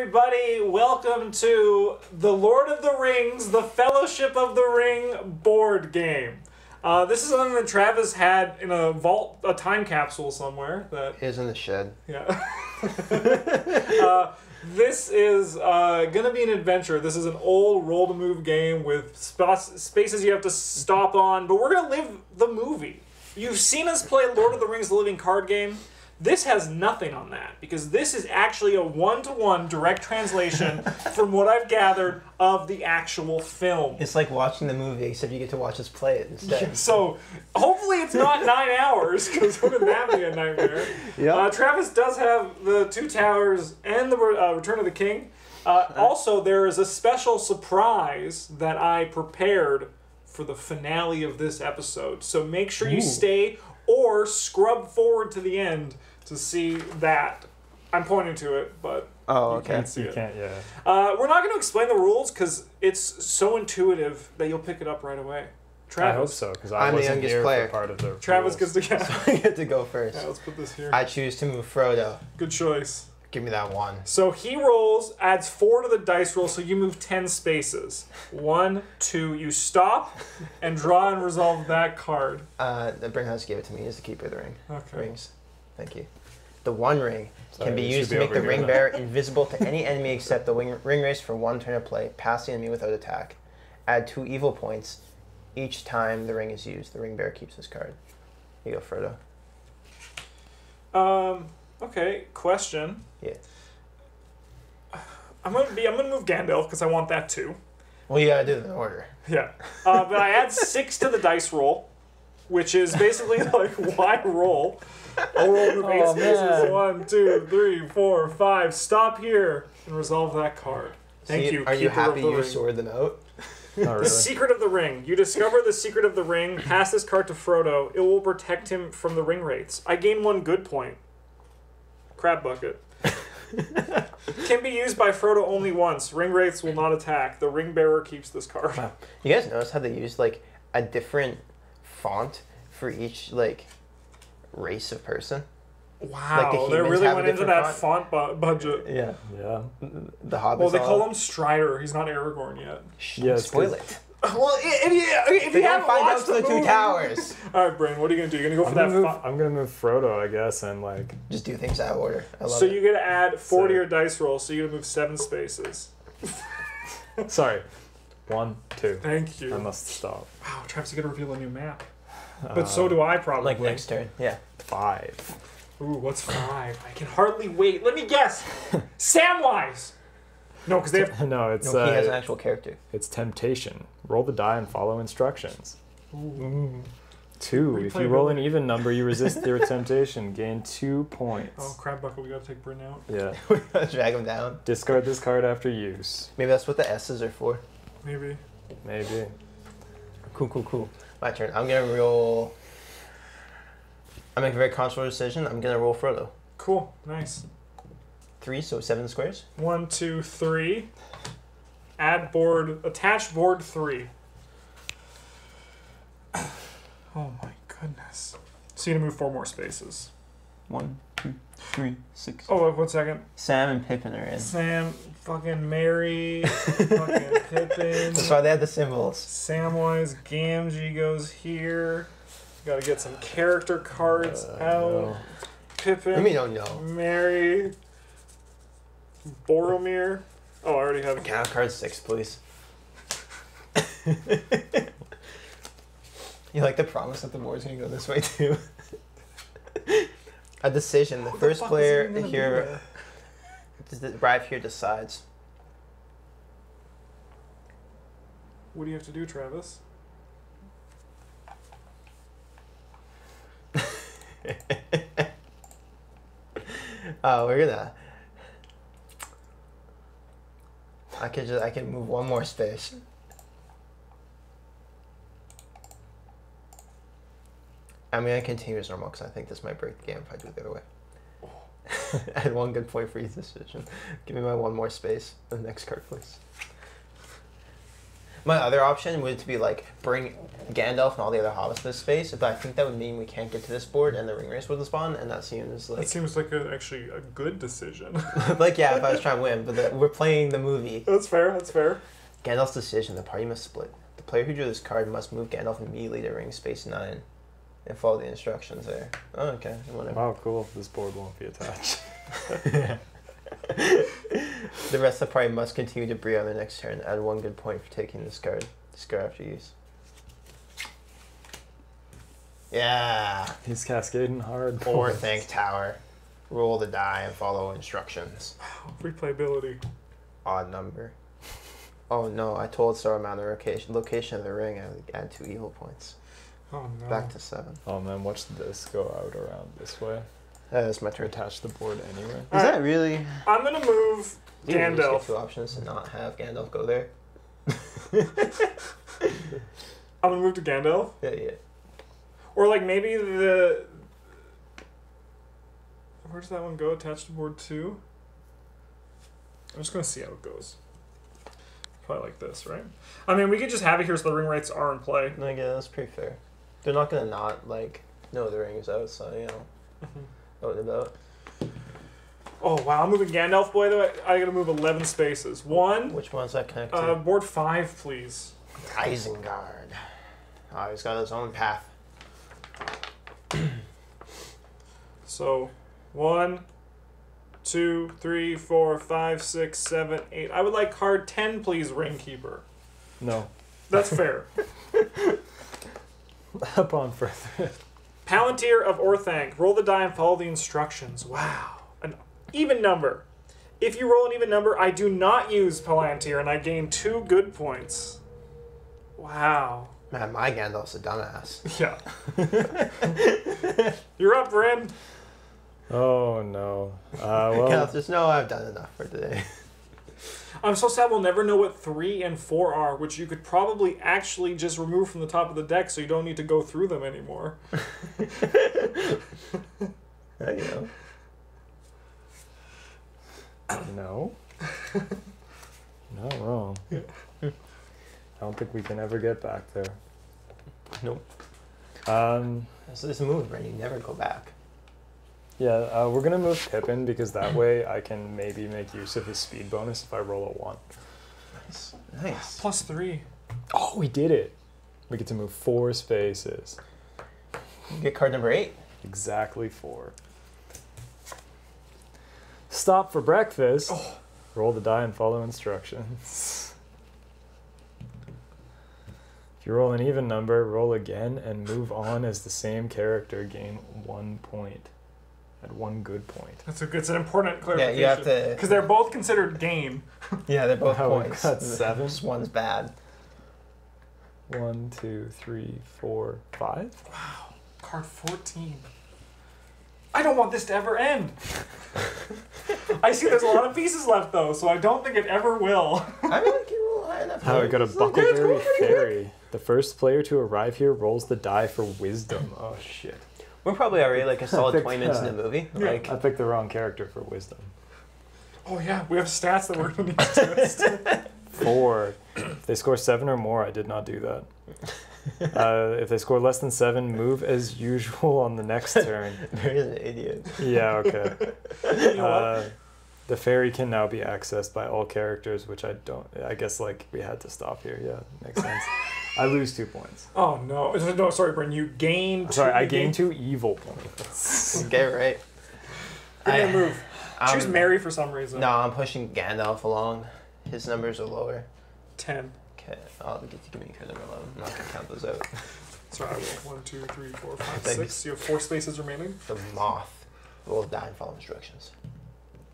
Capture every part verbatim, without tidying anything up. everybody. Welcome to the Lord of the Rings, the Fellowship of the Ring board game. Uh, this is something that Travis had in a vault, a time capsule somewhere. That is in the shed. Yeah. uh, this is uh, gonna be an adventure. This is an old roll-to-move game with spots, spaces you have to stop on, but we're gonna live the movie. You've seen us play Lord of the Rings, the Living Card Game. This has nothing on that, because this is actually a one-to-one direct translation from what I've gathered of the actual film. It's like watching the movie, except you get to watch us play it instead. Yeah, so hopefully it's not nine hours, because wouldn't that be a nightmare? Yep. Uh, Travis does have the Two Towers and the uh, Return of the King. Uh, also, there is a special surprise that I prepared for the finale of this episode, so make sure you Ooh. stay or scrub forward to the end to see that. I'm pointing to it, but oh, okay. you can't see you it. Can't, yeah. uh, we're not going to explain the rules because it's so intuitive that you'll pick it up right away. Travis. I hope so, because I'm wasn't the youngest here player. For part of the Travis rules. Gets to go. So I get to go first. Yeah, let's put this here. I choose to move Frodo. Good choice. Give me that one. So he rolls, adds four to the dice roll, so you move ten spaces. One, two, you stop, and draw and resolve that card. Uh, the Bringhouse gave it to me. He's the keeper of the ring. Okay. Rings. Thank you. The one ring Sorry, can be used to make the ring bearer invisible to any enemy except the wing, ring race for one turn of play, pass the enemy without attack. Add two evil points each time the ring is used. The ring bearer keeps this card. You go, Frodo. Um... Okay, question. Yeah. I'm gonna be. I'm gonna move Gandalf because I want that too. Well, you gotta do it in order. Yeah. Uh, but I add six to the dice roll, which is basically like why roll? I'll roll move eight oh, spaces. Man. One, two, three, four, five. Stop here and resolve that card. Thank so you, you. Are you happy you restored the note? Not really. The secret of the ring. You discover the secret of the ring. Pass this card to Frodo. It will protect him from the ring wraiths. I gain one good point. Crab bucket. Can be used by Frodo only once. Ring wraiths will not attack. The ring bearer keeps this card. Wow. You guys notice how they use like a different font for each like race of person? Wow, like, the they really went into that font, font bu budget. Yeah, yeah. The Hobbits. Well, they call him Strider. He's not Aragorn yet. Yeah, spoil it. Well, if you if they you haven't find watched out the, the Two Towers. All right, Brain, what are you gonna do? You're gonna go for I'm that. Gonna move, I'm gonna move Frodo, I guess, and like just do things out of order. I love so it. So you gotta add four to your dice roll. So you gotta move seven spaces. Sorry, one, two. Thank you. I must stop. Wow, Travis, you gotta reveal a new map. But um, so do I probably. Like next turn. Yeah. Five. Ooh, what's five? I can hardly wait. Let me guess. Samwise. No, because they have... No, it's... No, he uh, has an actual character. It's temptation. Roll the die and follow instructions. Ooh. Two. If you roll an even number, you resist your temptation. Gain two points. Oh, crap bucket. We got to take Bryn out. Yeah. We got to drag him down. Discard this card after use. Maybe that's what the S's are for. Maybe. Maybe. Cool, cool, cool. My turn. I'm going to roll... I make a very controversial decision. I'm going to roll Frodo. Cool. Nice. Three, so seven squares. One, two, three. Add board, attach board three. Oh my goodness. So you need to move four more spaces. One, two, three, six. Oh, wait, one second. Sam and Pippin are in. Sam, fucking Merry, fucking Pippin. That's why they had the symbols. Samwise Gamgee goes here. Gotta get some character cards uh, out. No. Pippin. Let me don't know. Merry. Boromir. Oh, I already have. Can I have card six, please? You like the promise that the board's gonna go this way too. A decision. The what first the player here, arrive here, decides. What do you have to do, Travis? Oh, we're gonna. I could just I could move one more space. I'm gonna continue as normal because I think this might break the game if I do it the other way. Oh. I had one good point for each decision. Give me my one more space. The next card, please. My other option would be like bring Gandalf and all the other hobbits to this space, but I think that would mean we can't get to this board and the ring race wouldn't spawn, and that seems like... That seems like a, actually a good decision. Like, yeah, if I was trying to win, but the, we're playing the movie. That's fair, that's fair. Gandalf's decision, the party must split. The player who drew this card must move Gandalf immediately to ring space nine and follow the instructions there. Oh, okay, whatever. Wow, cool. This board won't be attached. The rest of the party must continue to breed on their next turn. Add one good point for taking this card. Discard after use. Yeah. He's cascading hard. Or think tower. Roll the die and follow instructions. Replayability. Odd number. Oh no, I told Saruman the location, location of the ring. I would add two evil points. Oh no. Back to seven. Oh man, watch this go out around this way. That is my turn. Attach the board anyway. Is right. that really? I'm gonna move you Gandalf. Can just get two options to not have Gandalf go there. I'm gonna move to Gandalf? Yeah, yeah. Or like maybe the... Where does that one go? Attach to board two? I'm just gonna see how it goes. Probably like this, right? I mean, we could just have it here so the ring rights are in play. No, yeah, that's pretty fair. They're not gonna not, like, know the ring is out, so, you know. Mm-hmm. Know what about. Oh, wow, I'm moving Gandalf, boy, though. I, I gotta move eleven spaces. One... Which one's that connected? Uh, board five, please. Isengard. Oh, he's got his own path. So, one, two, three, four, five, six, seven, eight. I would like card ten, please, Ringkeeper. No. That's fair. Upon further. Palantir of Orthanc. Roll the die and follow the instructions. Wow. An even number. If you roll an even number, I do not use Palantir, and I gain two good points. Wow. Man, my Gandalf's a dumbass. Yeah. You're up, Ren. Oh, no. Uh, well, Gandalf says, no, I've done enough for today. I'm so sad we'll never know what three and four are, which you could probably actually just remove from the top of the deck so you don't need to go through them anymore. There you go. No. Not wrong. Yeah. I don't think we can ever get back there. Nope. Um, so this move, Ren, you never go back. Yeah, uh, we're going to move Pippin because that way I can maybe make use of his speed bonus if I roll a one. Nice. Nice. Plus three. Oh, we did it. We get to move four spaces. You get card number eight. Exactly four. Stop for breakfast. Oh. Roll the die and follow instructions. You roll an even number, roll again, and move on as the same character. Gain one point. At one good point. That's a good. It's an important clarification. Yeah, you have to. Because they're both considered game. Yeah, they're both wow, points. That's seven. This one's bad. One, two, three, four, five. Wow. Card fourteen. I don't want this to ever end. I see there's a lot of pieces left though, so I don't think it ever will. I mean, like you roll high enough. How we got a Buckleberry Fairy. The first player to arrive here rolls the die for wisdom. Oh, shit. We're probably already like a solid twenty minutes uh, in the movie. Yeah. Like, I picked the wrong character for wisdom. Oh, yeah. We have stats that we're going to need to test. Four. If they score seven or more, I did not do that. Uh, if they score less than seven, move as usual on the next turn. Mary's an idiot. Yeah, okay. You know uh, what? The fairy can now be accessed by all characters, which I don't... I guess, like, we had to stop here. Yeah, makes sense. I lose two points. Oh, no. No, sorry, Bryn. You gain two. Sorry, I gain two evil points. Okay, right. You're going to move. I'm, Choose Merry for some reason. No, I'm pushing Gandalf along. His numbers are lower. Ten. Okay. I'll get to give me card number eleven. I'm not going to count those out. Sorry, I will. One, two, three, four, five, Thanks. six. You have four spaces remaining. The moth will die and follow instructions.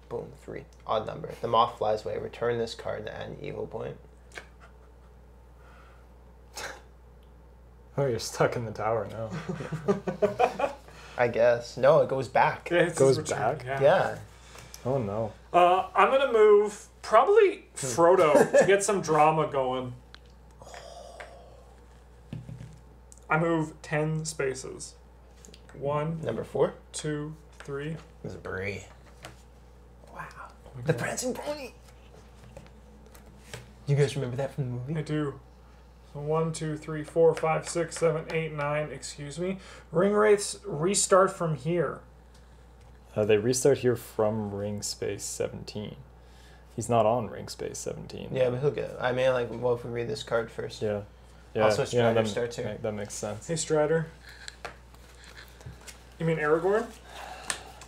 Boom, three. Odd number. The moth flies away. Return this card and add an evil point. Oh, you're stuck in the tower now. I guess. No, it goes back. Yeah, it goes back? Yeah. yeah. Oh, no. Uh, I'm going to move probably Frodo to get some drama going. I move ten spaces. One. Number four. Two, three. There's a Bree. Wow. Oh, the Prancing Pony. You guys remember that from the movie? I do. So one, two, three, four, five, six, seven, eight, nine, excuse me. Ring Wraiths restart from here. Uh, they restart here from ring space seventeen. He's not on ring space seventeen. Yeah, but he'll get it. I mean, like, well, if we read this card first. Yeah. Yeah. Also, Strider yeah, that, starts here. That makes sense. Hey, Strider. You mean Aragorn?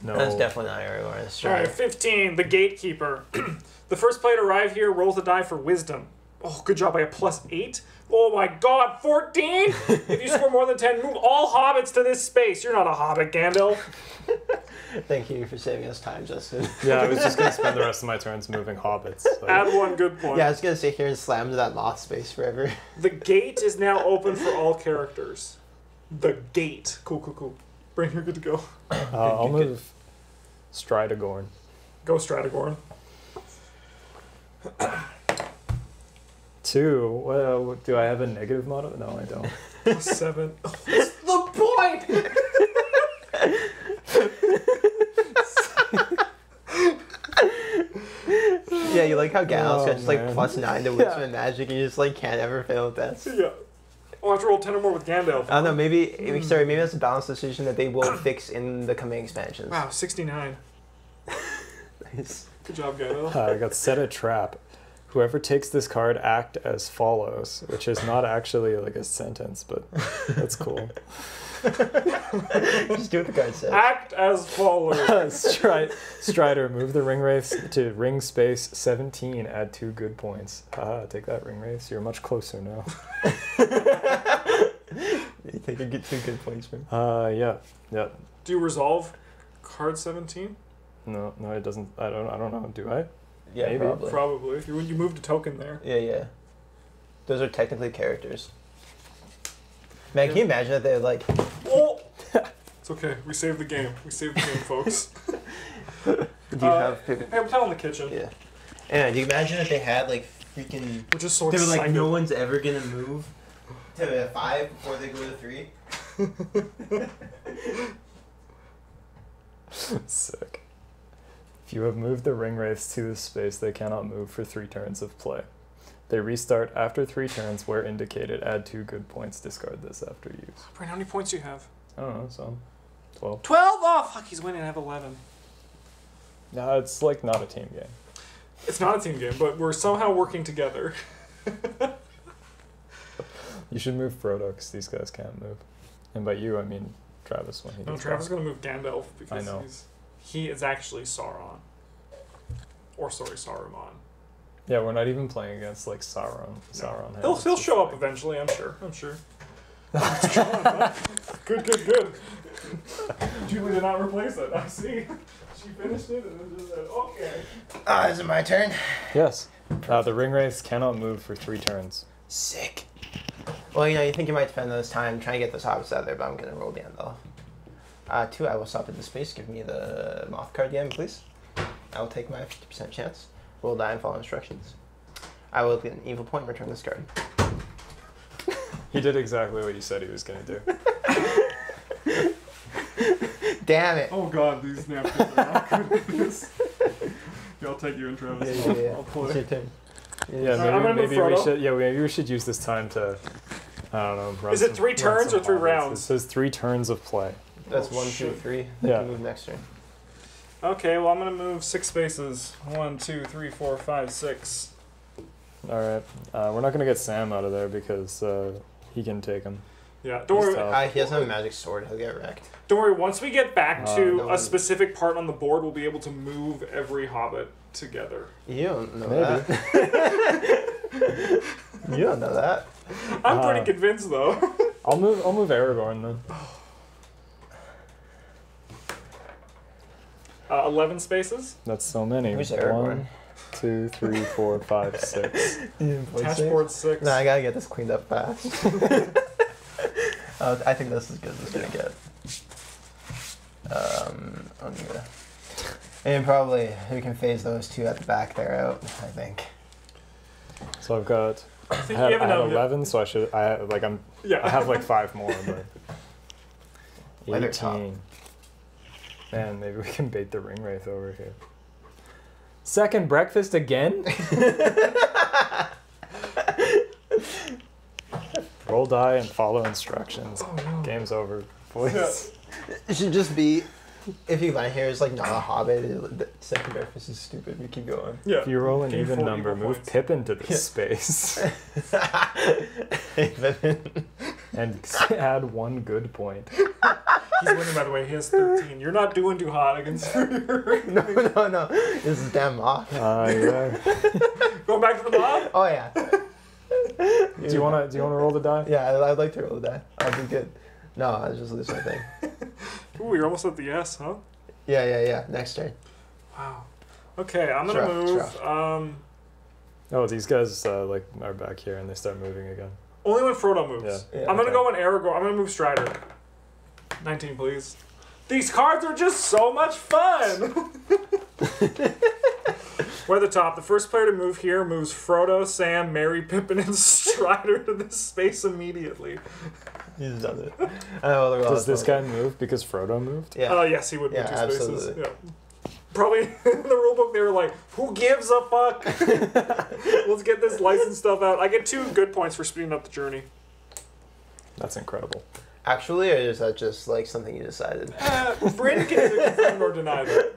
No. That's definitely not Aragorn. That's Strider. All right, fifteen, the Gatekeeper. The first player to arrive here rolls a die for Wisdom. Oh, good job. I have plus eight. Oh, my God. fourteen? If you score more than ten, move all hobbits to this space. You're not a hobbit, Gandalf. Thank you for saving us time, Justin. Yeah, I was just going to spend the rest of my turns moving hobbits. So. Add one good point. Yeah, I was going to sit here and slam to that lost space forever. The gate is now open for all characters. The gate. Cool, cool, cool. Brain, you're good to go. Uh, I'll move Stridagorn. Go, Stridagorn. Two. Well, do I have a negative mod? No, I don't. Plus seven. Oh, that's the point. Yeah, you like how Gandalf oh, got just man. like plus nine to wisdom yeah. and magic, and you just like can't ever fail with that. Yeah. Oh, I have to roll ten or more with Gandalf. I don't know. Maybe. Mm. Sorry. Maybe that's a balanced decision that they will fix in the coming expansions. Wow, sixty-nine. Nice. Good job, Gandalf. Uh, I got set a trap. Whoever takes this card, act as follows, which is not actually like a sentence, but that's cool. Just do what the card says. Act as follows. Stri Strider, move the Ring Wraiths to ring space seventeen. Add two good points. Haha, take that, Ring Wraiths. You're much closer now. You think you get two good points from? Uh, yeah, yeah. Do you resolve card seventeen? No, no, it doesn't. I don't. I don't know. Do I? Yeah, maybe. Probably. Probably. You, you moved a token there. Yeah, yeah. Those are technically characters. Man, yeah. Can you imagine that they're like... Oh! It's okay. We saved the game. We saved the game, folks. Do you uh, have... Hey, I'm telling the kitchen. Yeah. And do you imagine if they had, like, freaking... We're just so excited. They were like, no one's ever going to move to a five before they go to three. Sick. If you have moved the Ring Wraiths to this space, they cannot move for three turns of play. They restart after three turns where indicated. Add two good points. Discard this after use. Brian, how many points do you have? I don't know, some. twelve. twelve! Oh, fuck, he's winning. I have eleven. No, it's like not a team game. It's not a team game, but we're somehow working together. You should move Frodo, because these guys can't move. And by you, I mean Travis when he gets No, Travis is going to move Gandalf, because I know. he's... He is actually Sauron. Or, sorry, Saruman. Yeah, we're not even playing against, like, Sauron. Sauron no. He'll, he'll show up like... eventually, I'm sure. I'm sure. Good, good, good. Julie did not replace it. I see. She finished it and then just said, okay. Ah, uh, is it my turn? Yes. Uh, the Ring Wraiths cannot move for three turns. Sick. Well, you know, you think you might spend this time trying to get those hobbits out of there, but I'm going to roll Gandalf. Uh, two, I will stop at the space. Give me the moth card again, please. I will take my fifty percent chance. Roll die and follow instructions. I will get an evil point and return this card. He did exactly what you said he was going to do. Damn it. Oh, God, these napkins are not good at this. Yeah, I'll take you and Travis. Yeah, yeah, yeah. I'll play. It's your turn. Yeah, yeah maybe, right, maybe, maybe, we should, yeah, maybe we should use this time to, I don't know. Is it some, three turns or three rounds? It says three turns of play. That's oh, one, shoot. two, three. They yeah. can move next turn. Okay, well, I'm going to move six spaces. One, two, three, four, five, six. All right. Uh, we're not going to get Sam out of there because uh, he can take him. Yeah, don't worry. Uh, he has no magic sword. He'll get wrecked. Don't worry. Once we get back uh, to no a specific part on the board, we'll be able to move every hobbit together. You don't know Maybe. that. You don't know that. I'm pretty uh, convinced, though. I'll move, I'll move Aragorn, then. Uh, eleven spaces. That's so many. Who's One, two, three, four, five, six. Dashboard six. No, I gotta get this cleaned up fast. uh, I think this is good as it's gonna get. Um, I'm gonna... And probably we can phase those two at the back there out, I think. So I've got. I, think I have, you have I have eleven, so I should. I like I'm. Yeah. I have like five more, but. Leather eighteen. Top. Man, maybe we can bait the Ring Wraith over here. Second breakfast again? Roll die and follow instructions. Oh, no. Game's over, boys. It should just be, if you land here, it's like not a hobbit. The second reference is stupid. We keep going. Yeah. If you roll an even number, move points. Pippin to this yeah. space. And add one good point. He's winning, by the way. He has thirteen. You're not doing too hot against Strider. No, no, no. This is damn mob. Uh, yeah. Going back to the mob? Oh, yeah. Do you want to Do you want to roll the die? Yeah, I'd, I'd like to roll the die. I'd be good. No, I just lose my thing. Ooh, you're almost at the S, huh? Yeah, yeah, yeah. Next turn. Wow. Okay, I'm going to move. Um, oh, these guys uh, like are back here, and they start moving again. Only when Frodo moves. Yeah. Yeah, I'm okay. going to go on Aragorn. I'm going to move Strider. nineteen, please. These cards are just so much fun! We're at the top. The first player to move here moves Frodo, Sam, Merry, Pippin, and Strider to this space immediately. He just does it. I know Does this guy move because Frodo moved? Yeah. Oh, uh, yes, he would move yeah, two spaces. Absolutely. Yeah. Probably in the rulebook they were like, who gives a fuck? Let's get this license stuff out. I get two good points for speeding up the journey. That's incredible. Actually, or is that just like something you decided? Uh, Bryn can either confirm or deny that.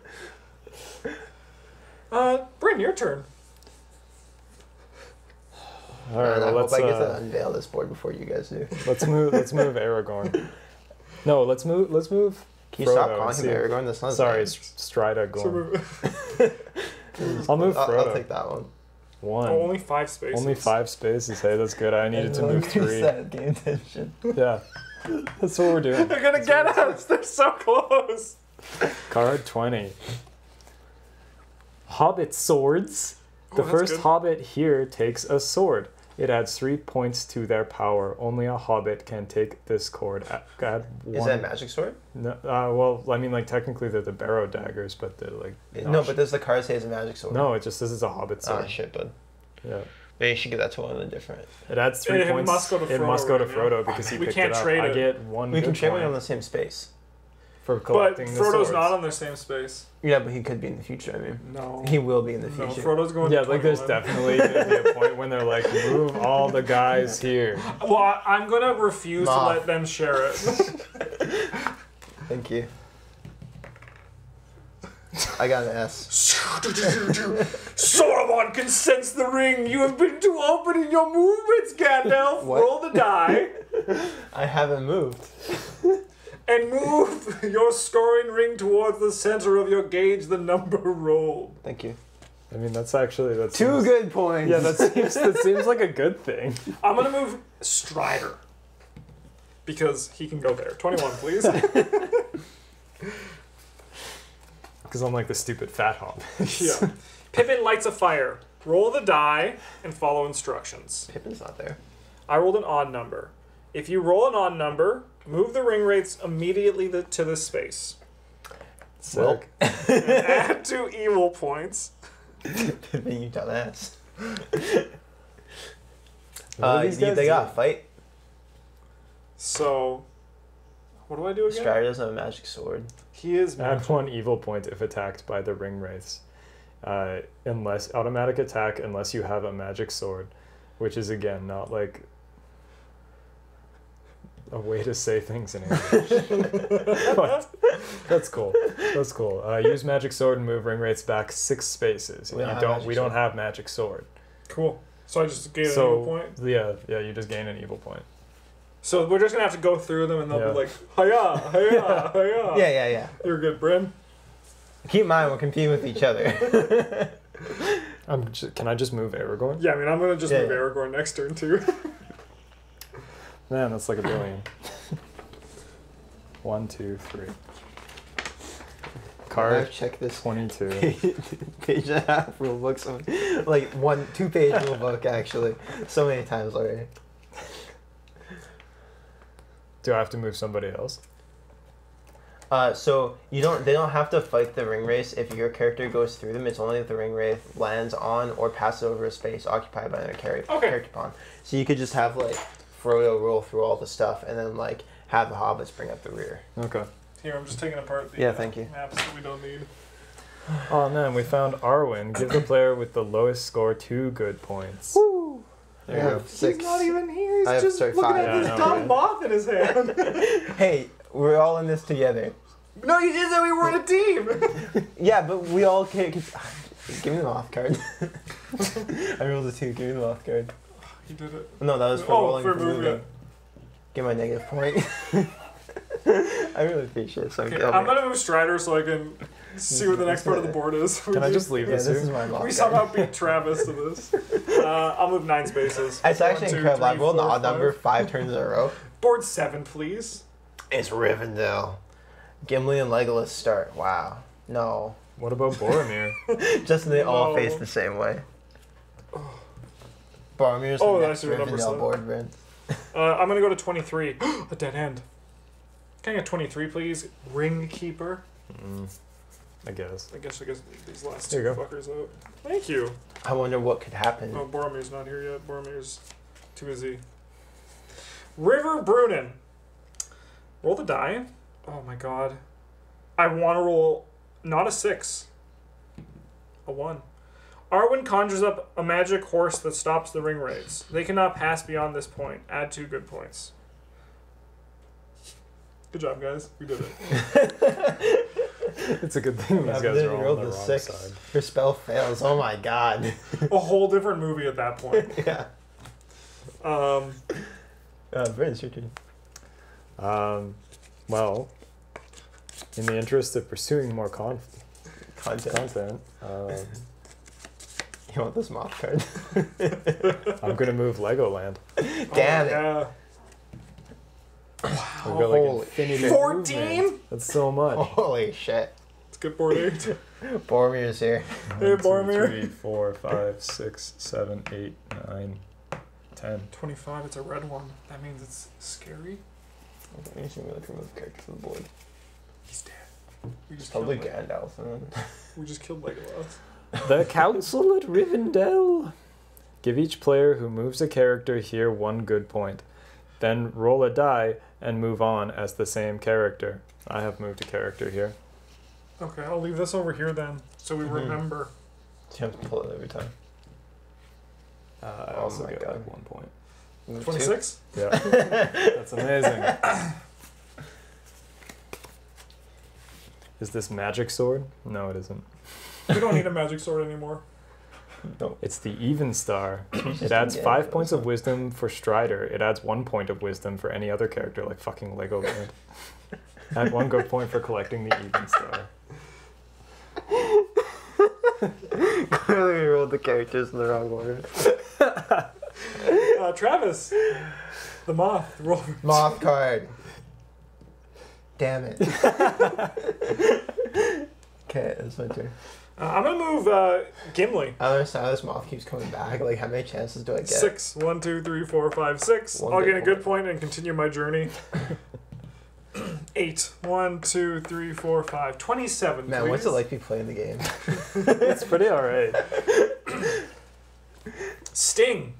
Uh, Bryn, your turn. All right, well, I let's hope I get uh, to unveil this board before you guys do. Let's move. Let's move Aragorn. No, let's move. Let's move. Can you Frodo stop calling him Aragorn? That's not sorry, Stridagorn. I'll move Frodo. I'll, I'll take that one. One. Oh, only five spaces. Only five spaces. Hey, that's good. I needed I to move three. Game tension. Yeah. That's what we're doing. They're gonna get us. They're so close. Card twenty. Hobbit swords. The first hobbit here takes a sword. It adds three points to their power. Only a hobbit can take this cord. Add one. Is that a magic sword? No. Uh, well, I mean, like technically they're the barrow daggers, but they're like no. no but does the card say it's a magic sword? No, it just says it's a hobbit sword. Oh shit, bud. Yeah. Maybe you should give that to one of the different. It adds three it points. Must go to Frodo, it must go to Frodo because he we picked can't it up. Trade it. I get one. We can trade it on the same space. For collecting but Frodo's the not on the same space. Yeah, but he could be in the future. I mean, no, he will be in the future. No, Frodo's going. Yeah, to like there's definitely gonna be a point when they're like, move all the guys here. Well, I, I'm gonna refuse Mom. to let them share it. Thank you. I got an S. Sauron can sense the ring. You have been too open in your movements, Gandalf. What? Roll the die. I haven't moved. And move your scoring ring towards the center of your gauge. The number rolled. Thank you. I mean, that's actually that's two seems, good points. Yeah, that seems that seems like a good thing. I'm gonna move Strider because he can go there. twenty-one, please. Because I'm like the stupid fat hop. Yeah. Pippin lights a fire. Roll the die and follow instructions. Pippin's not there. I rolled an odd number. If you roll an odd number, move the ring wraiths immediately to, to this space. Silk. Add two evil points. Pippin, you dumbass. Uh, you need, they got a fight. So, what do I do again? Strider doesn't have a magic sword. He is magic. Add one evil point if attacked by the ring wraiths. Uh, unless automatic attack, unless you have a magic sword, which is again not like a way to say things in English. But that's cool. That's cool. Uh, use magic sword and move ring wraiths back six spaces. We you don't. don't we sword. don't have magic sword. Cool. So I just gain so, an evil point. Yeah. Yeah. You just gain an evil point. So we're just gonna have to go through them, and they'll yeah. be like, "Hiya, hiya, hiya." Yeah, yeah, yeah. You're good, Bryn. Keep in mind, we're competing with each other. I'm just, can I just move Aragorn? Yeah, I mean, I'm gonna just yeah, move yeah. Aragorn next turn too. Man, that's like a billion. One, two, three. Card. Check this. Twenty-two. Page, page and a half rule book. So many, like one, two page rule book actually. So many times already. Do I have to move somebody else? Uh, so you don't. They don't have to fight the ring wraith if your character goes through them. It's only if the ring wraith lands on or passes over a space occupied by another character. Okay. Character pawn. So you could just have like Frodo roll through all the stuff, and then like have the hobbits bring up the rear. Okay. Here, I'm just taking apart the yeah, thank uh, you. maps that we don't need. Oh man, we found Arwen. Give the player with the lowest score two good points. Woo! There you go. Six. He's not even here. He's have, just sorry, looking five. at yeah, this no, dumb moth in his hand. Hey, we're all in this together. No, you did that. We were on a team. Yeah, but we all can't. Give me the moth card. I rolled a two. Give me the moth card. You did it. No, that was for oh, rolling for moving. Get my negative point. I really appreciate it. So okay, I'm gonna move Strider so I can see where the next part of the board is. Can I just leave yeah, this? This is my moth. We somehow beat Travis to this. Uh, I'll move nine spaces. It's actually One, two, incredible. I rolled an odd number five turns in a row. Board seven, please. It's Rivendell. Gimli and Legolas start. Wow. No. What about Boromir? Just they no. all face the same way. Oh. Boromir's oh, the next Rivendell board, man. uh, I'm going to go to twenty-three. A dead end. Can I get twenty-three, please? Ring Keeper. Mm, I guess. I guess I guess these last two fuckers out. Thank you. I wonder what could happen. Oh, Boromir's not here yet. Boromir's too busy. River Brunnen. Roll the die. Oh my god. I want to roll not a six. A one. Arwen conjures up a magic horse that stops the ring wraiths. They cannot pass beyond this point. Add two good points. Good job, guys. We did it. It's a good thing these guys are all on the wrong six. Side. Her spell fails. Oh my god. A whole different movie at that point. Yeah. Um. Uh, Brent, your turn. Um. Well, in the interest of pursuing more conf content, content um, you want this moth card? I'm going to move Legoland. Damn oh, it. Yeah. Wow. We've got like Holy infinity fourteen? Movement. That's so much. Holy shit. It's good board eight. Boromir's here. One, hey, Boromir. three, four, five, six, seven, eight, nine, ten, twenty-five. It's a red one. That means it's scary. I need to remove the character from the board. He's dead. We just probably Gandalf. We just killed Legolas. The Council at Rivendell. Give each player who moves a character here one good point. Then roll a die and move on as the same character. I have moved a character here. Okay, I'll leave this over here then, so we mm-hmm. remember. You have to pull it every time. Uh, I oh also get like one point. twenty-six? Yeah. That's amazing. Is this magic sword? No, it isn't. We don't need a magic sword anymore. No. It's the Even Star. It adds five points of wisdom for Strider. It adds one point of wisdom for any other character, like fucking Legoland. Add one good point for collecting the Even Star. Clearly we rolled the characters in the wrong order. Uh, Travis, the moth. Roll. Moth card. Damn it. Okay, that's my turn. Uh, I'm going to move uh, Gimli. I understand how this moth keeps coming back. Like, how many chances do I get? Six. One, two, three, four, five, six. One I'll get a good point and continue my journey. Eight. One, two, three, four, five. twenty-seven, Man, please. What's it like to be playing the game? It's pretty all right. Sting.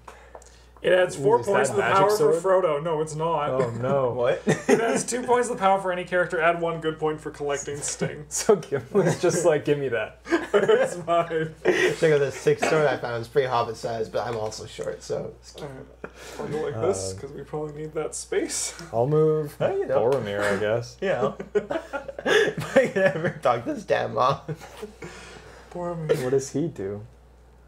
It adds four Ooh, points to the power sword? for Frodo. No, it's not. Oh, no. What? It adds two points to the power for any character. Add one good point for collecting Sting. So Gimli's just like, give me that. It's mine. Think of the sixth sword I found. It's pretty hobbit-sized, but I'm also short, so... Right. I'll go like um, this, because we probably need that space. I'll move oh, you know. Boromir, I guess. Yeah. If I can ever talk this damn off. Boromir. What does he do?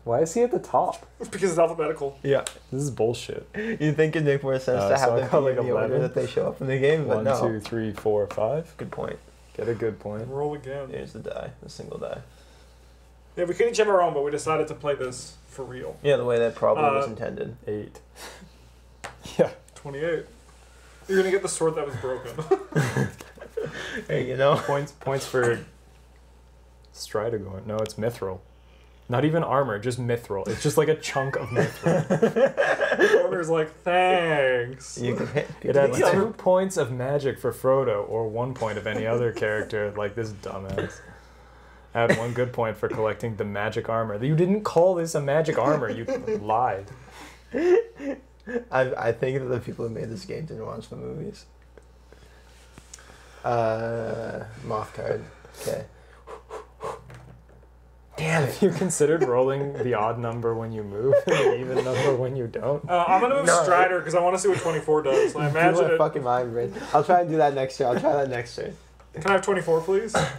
Why is he at the top? Because it's alphabetical. Yeah. This is bullshit. You'd think it'd make more sense uh, to have so them be like in the order that they show up in the game, but One, no. One, two, three, four, five. Good point. Get a good point. And roll again. Here's the die. A single die. Yeah, we could each have our own, but we decided to play this for real. Yeah, the way that probably uh, was intended. Eight. Yeah. twenty-eight. You're going to get the sword that was broken. Hey, you know. Points, points for Strider. No, it's Mithril. Not even armor, just mithril. It's just like a chunk of mithril. Bormir's like, thanks. You can hit, you it adds two other. points of magic for Frodo, or one point of any other character, like this dumbass. Add one good point for collecting the magic armor. You didn't call this a magic armor. You lied. I, I think that the people who made this game didn't watch the movies. Uh, moth card. Okay. Damn it. Have you considered rolling the odd number when you move and the even number when you don't? Uh, I'm going to move no. Strider because I want to see what twenty-four does. I imagine it. Fucking mind, Rich. I'll try and do that next year. I'll try that next year. Can I have twenty-four, please? I'm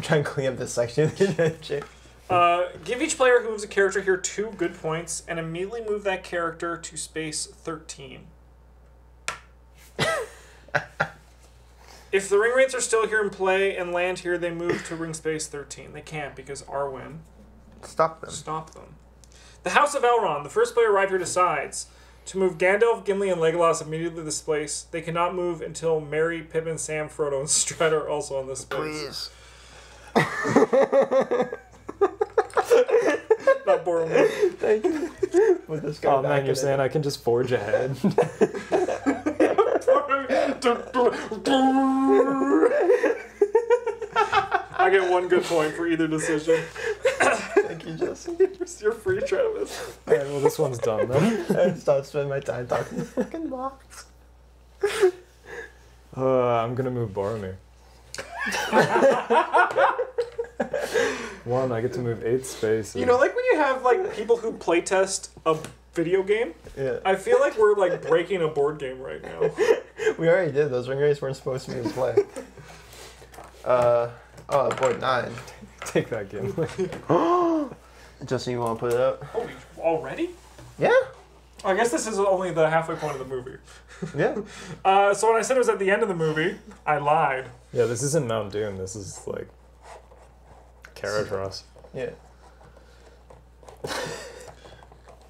trying to clean up this section. Uh, give each player who moves a character here two good points and immediately move that character to space thirteen. If the Ring Wraiths are still here in play and land here, they move to ring space thirteen. They can't because Arwen... Stop them. Stop them. The House of Elrond. The first player arrived here decides to move Gandalf, Gimli, and Legolas immediately to this place. They cannot move until Merry, Pippin, Sam, Frodo, and Strider are also on this place. Please. Not Boromir. Thank you. With this guy oh man, you're saying it. I can just forge ahead. I get one good point for either decision. Thank you, Justin. You're free, Travis. All right, well, this one's done, then. I just don't spend my time talking to fucking box. Uh, I'm going to move Boromir. One, I get to move eight spaces. You know, like when you have like people who playtest a video game? Yeah. I feel like we're like breaking a board game right now. We already did. Those ring races weren't supposed to be in play. Uh, oh, board nine. Take that, Gimli. Justin, you want to put it up? Oh, already? Yeah. I guess this is only the halfway point of the movie. Yeah. Uh, so when I said it was at the end of the movie, I lied. Yeah, this isn't Mount Doom. This is like Carriage Ross. Yeah.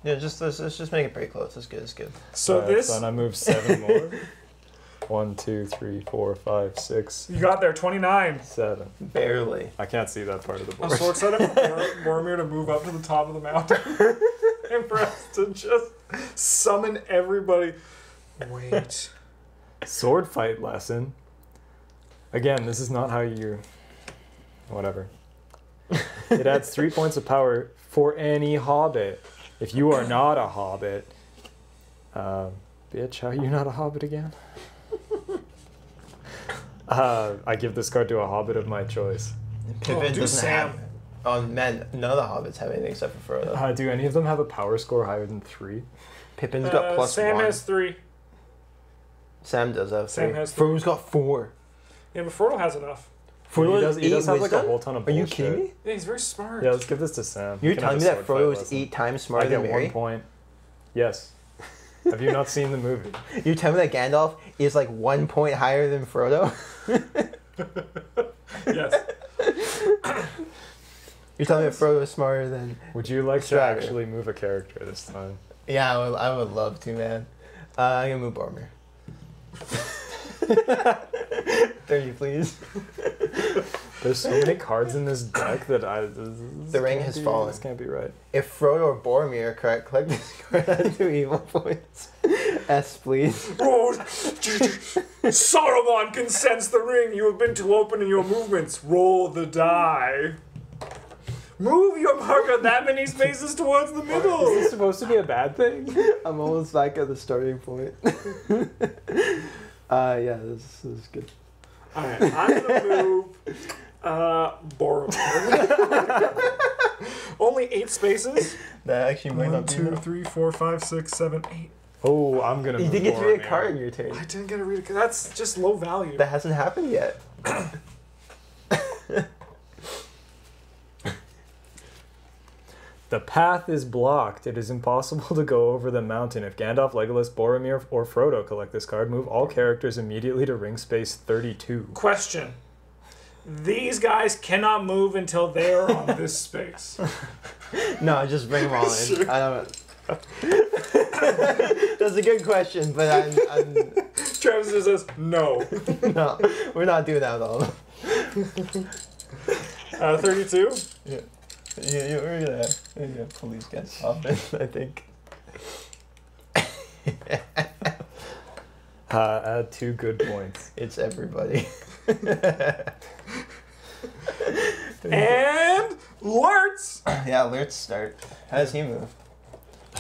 Yeah, just let's, let's just make it pretty close. It's good. It's good. So uh, this. Son, I moved seven more. One, two, three, four, five, six. You got there. Twenty-nine. Seven. Barely. I can't see that part of the board. I'm so excited for Boromir to move up to the top of the mountain and for us to just summon everybody. Wait. Sword fight lesson. Again, this is not how you. Whatever. It adds three points of power for any hobbit. If you are not a hobbit, uh, bitch, how are you not a hobbit again? uh, I give this card to a hobbit of my choice. Pippin oh, doesn't Sam. have... Oh, man, none of the hobbits have anything except for Frodo. Uh, do any of them have a power score higher than three? Pippin's uh, got plus Sam one. Sam has three. Sam does have Sam three. Has three. Frodo's got four. Yeah, but Frodo has enough. Frodo he does, he does have wisdom? Like a whole ton of bullshit. Are you kidding me? Yeah, he's very smart. Yeah, let's give this to Sam. You're telling me that Frodo is eight times smarter than Merry? I get one point. Yes. Have you not seen the movie? You're telling me that Gandalf is like one point higher than Frodo? Yes. You're telling me that Frodo is smarter than Would you like Strider. to actually move a character this time? Yeah, I would, I would love to, man. Uh, I'm going to move Boromir. thirty, please. There's so many cards in this deck that I... This, this the ring has be, fallen. This can't be right. If Frodo or Boromir are correct, collect this card at two evil points. S, please. Saruman can sense the ring. You have been too open in your movements. Roll the die. Move your marker that many spaces towards the middle. Is this supposed to be a bad thing? I'm almost back at the starting point. Uh, yeah, this, this is good. All right, I'm going to move uh, Boromir. Only eight spaces? That actually might not be enough. two, three, four, five, six, seven, eight. Oh, I'm going to move Boromir. You didn't get to read a card in your turn. I didn't get to read a card. That's just low value. That hasn't happened yet. The path is blocked. It is impossible to go over the mountain. If Gandalf, Legolas, Boromir, or Frodo collect this card, move all characters immediately to ring space thirty-two. Question. These guys cannot move until they are on this space. No, just bring them all in. I don't That's a good question, but I'm... I'm... Travis just says, no. No, we're not doing that at all. uh, thirty-two? Yeah. Yeah, you, we're gonna, we're gonna pull these guys off it, I think. uh, add two good points. It's everybody. And Lurtz! Yeah, Lurtz start. How does he move?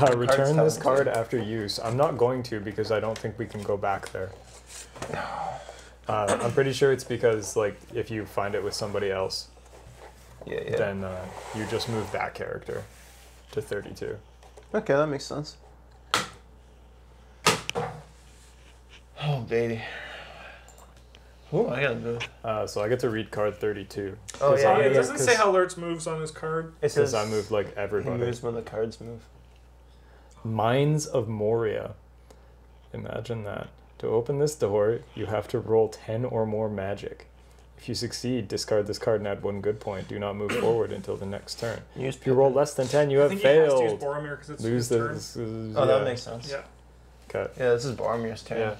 Uh, return this card after use. I'm not going to because I don't think we can go back there. Uh, I'm pretty sure it's because like if you find it with somebody else. yeah, yeah. then uh, you just move that character to thirty-two. Okay, that makes sense. Oh, baby. Oh, I gotta move. Uh, so I get to read card thirty-two. Oh, yeah, I, yeah, It doesn't say how Lurtz moves on his card. It says I move like everybody. He moves when the cards move. Mines of Moria. Imagine that. To open this door, you have to roll ten or more magic. If you succeed, discard this card and add one good point. Do not move forward until the next turn. Use if you roll less than ten, you have I think failed. He has to use Boromir because it's Lose his turn. This, uh, oh, yeah. that makes sense. Yeah. Okay. Yeah, this is Boromir's turn. Yeah.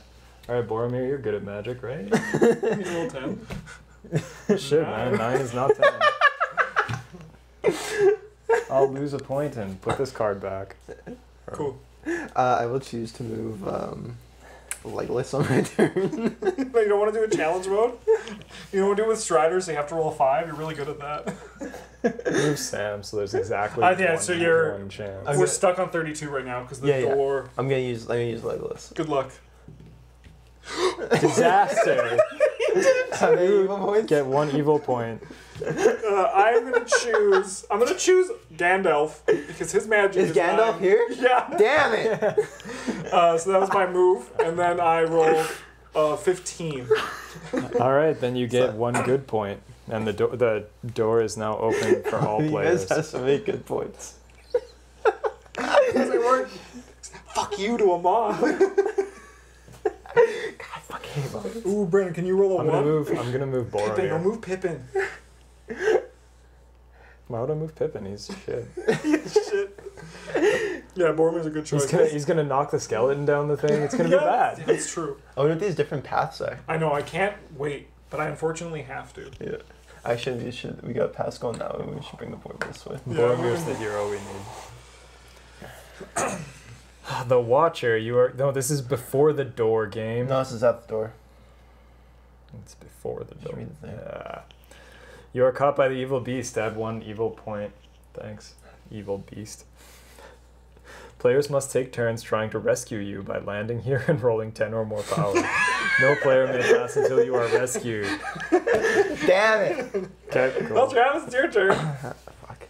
All right, Boromir, you're good at magic, right? You roll ten. Shit, nine. man, nine is not ten. I'll lose a point and put this card back. Cool. Uh, I will choose to move um, Legolas on my turn. No, you don't want to do a challenge mode? You don't want to do it with Strider, so you have to roll a five? You're really good at that. Move Sam, so there's exactly uh, yeah, one, so you're, one chance. We're stuck on thirty-two right now because the yeah, door... Yeah. I'm going to use I'm gonna use Legolas. Good luck. Disaster. Get one evil point. Uh, I'm gonna choose. I'm gonna choose Gandalf because his magic is. Is Gandalf nine. Here? Yeah. Damn it. Uh, so that was my move, and then I rolled uh, fifteen. All right, then you get so, one good point, and the door the door is now open for all you players. You guys have to make good points. Because they weren't. Fuck you to a mom. God, fuck him. Ooh, Brandon, can you roll a I'm one? Gonna move, I'm gonna move Boromir. Pippin, don't move Pippin. Why would I move Pippin? He's shit. He's shit. Yeah, Boromir's a good choice. He's gonna, he's gonna knock the skeleton down the thing. It's gonna yeah, be bad. Yeah, that's true. I wonder what these different paths are. I know, I can't wait, but I unfortunately have to. Yeah. Actually, we, should, we got paths going that way. We should bring the board this way. Yeah, Boromir's the hero we need. The Watcher, you are... No, this is before the door game. No, this is at the door. It's before the door. The yeah. You are caught by the evil beast. Add one evil point. Thanks, evil beast. Players must take turns trying to rescue you by landing here and rolling ten or more power. No player may pass until you are rescued. Damn it! Okay, cool. Well, Travis, it's your turn. Fuck.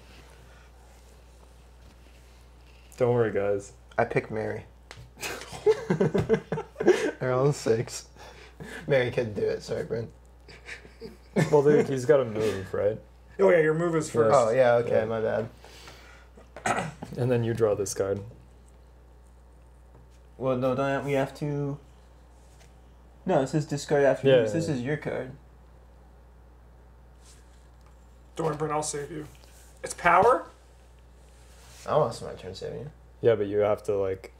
Don't worry, guys. I pick Merry. They're all six. Merry couldn't do it, sorry, Brent. Well, dude, he's got to move, right? Oh, yeah, your move is first. Oh, yeah, okay, yeah. My bad. And then you draw this card. Well, no, don't we have to... No, it says discard after yeah, you. Yeah, this yeah. is your card. Don't worry, Brent, I'll save you. It's power? I want my turn saving you. Yeah, but you have to, like...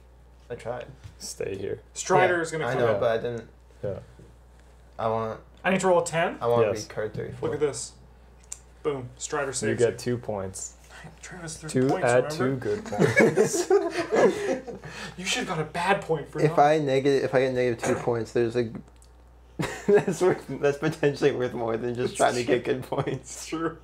I tried. Stay here. Strider yeah, is going to come I know, out. But I didn't... Yeah. I want... I need to roll a ten? I want yes. to be card thirty-four. Look at this. Boom. Strider saves You get you. two points. Travis, there's two, points, Add remember? two good points. You should have got a bad point for if I negative If I get negative two points, there's a... that's, worth, that's potentially worth more than just trying to get good points. It's true.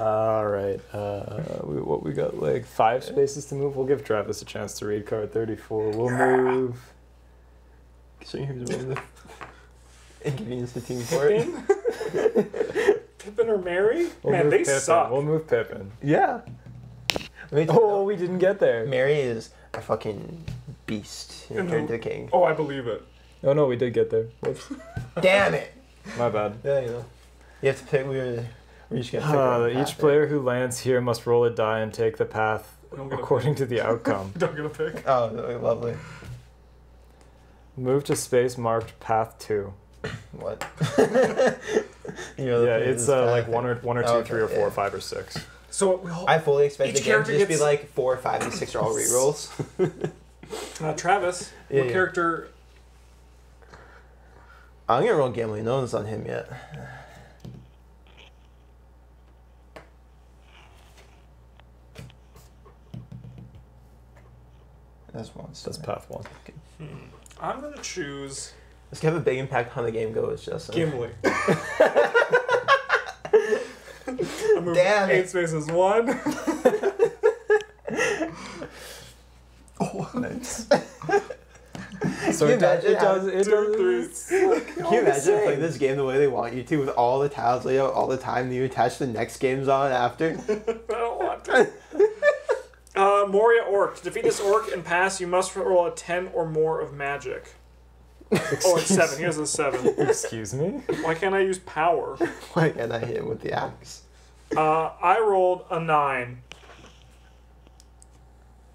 All right, uh, we, what we got, like five spaces to move? We'll give Travis a chance to read card thirty-four. We'll move. So here's one of the inconvenience the team for it. Pippin or Merry? We'll Man, they Pippin. suck. We'll move Pippin. Yeah. Wait, oh, we didn't get there. Merry is a fucking beast compared you know, to the king. Oh, I believe it. Oh, no, we did get there. Whoops. Damn it. My bad. Yeah, you know. You have to pick, we were... We're just gonna uh, each path, player right? who lands here must roll a die and take the path according to the outcome. Don't get a pick. Oh, lovely. Move to space marked path two. What? you know, yeah, it's uh, like one or one or two, oh, okay, three or four, yeah. or five or six. So we I fully expect the game to just gets... be like four, five, and six are all rerolls. uh, Travis, yeah, what yeah. character? I'm gonna roll Gimli. No one's on him yet. That's one. That's path one. Hmm. I'm gonna choose. This can have a big impact on the game goes, Justin. Gimli. I'm Damn eight it. spaces one. Oh, nice. So it does, it does. It does. Like, can you imagine playing this game the way they want you to, with all the tiles laid out all the time that you attach the next games on after? I don't want to. Uh, Moria Orc. To defeat this orc and pass, you must roll a ten or more of magic. Excuse oh, it's seven. He has a seven. Excuse me? Why can't I use power? Why can't I hit him with the axe? Uh, I rolled a nine.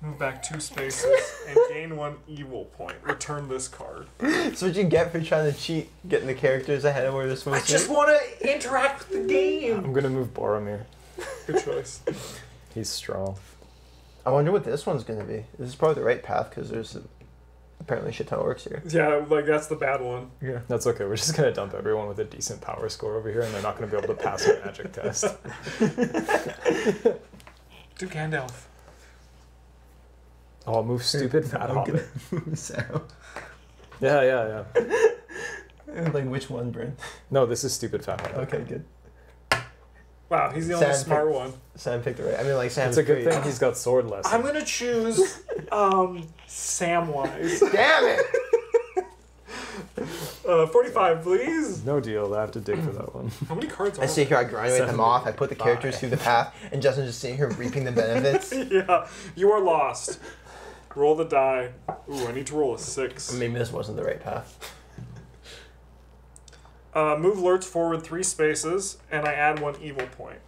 Move back two spaces and gain one evil point. Return this card. So what you get for trying to cheat, getting the characters ahead of where they're supposed to be? I just want to interact with the game. I'm going to move Boromir. Good choice. He's strong. I wonder what this one's going to be. This is probably the right path because there's apparently a shit ton of orcs here. Yeah, like that's the bad one. Yeah, that's okay. We're just going to dump everyone with a decent power score over here and they're not going to be able to pass our magic test. Do Gandalf. Oh, I'll move stupid fat hobbit. So. Yeah, yeah, yeah. Like, which one, Bryn? No, this is stupid fat hobbit. Okay, good. Wow, he's the Sam only smart picked, one. Sam picked the right. I mean, like, Sam. It's a good thing he's got sword lessons. I'm going to choose um, Samwise. Damn it! Uh, forty-five, please. No deal. I have to dig for that one. How many cards are I sit here, I graduate them off, I put the characters through the path, and Justin's just sitting here reaping the benefits. Yeah. You are lost. Roll the die. Ooh, I need to roll a six. Maybe this wasn't the right path. Uh, move Lurtz forward three spaces, and I add one evil point.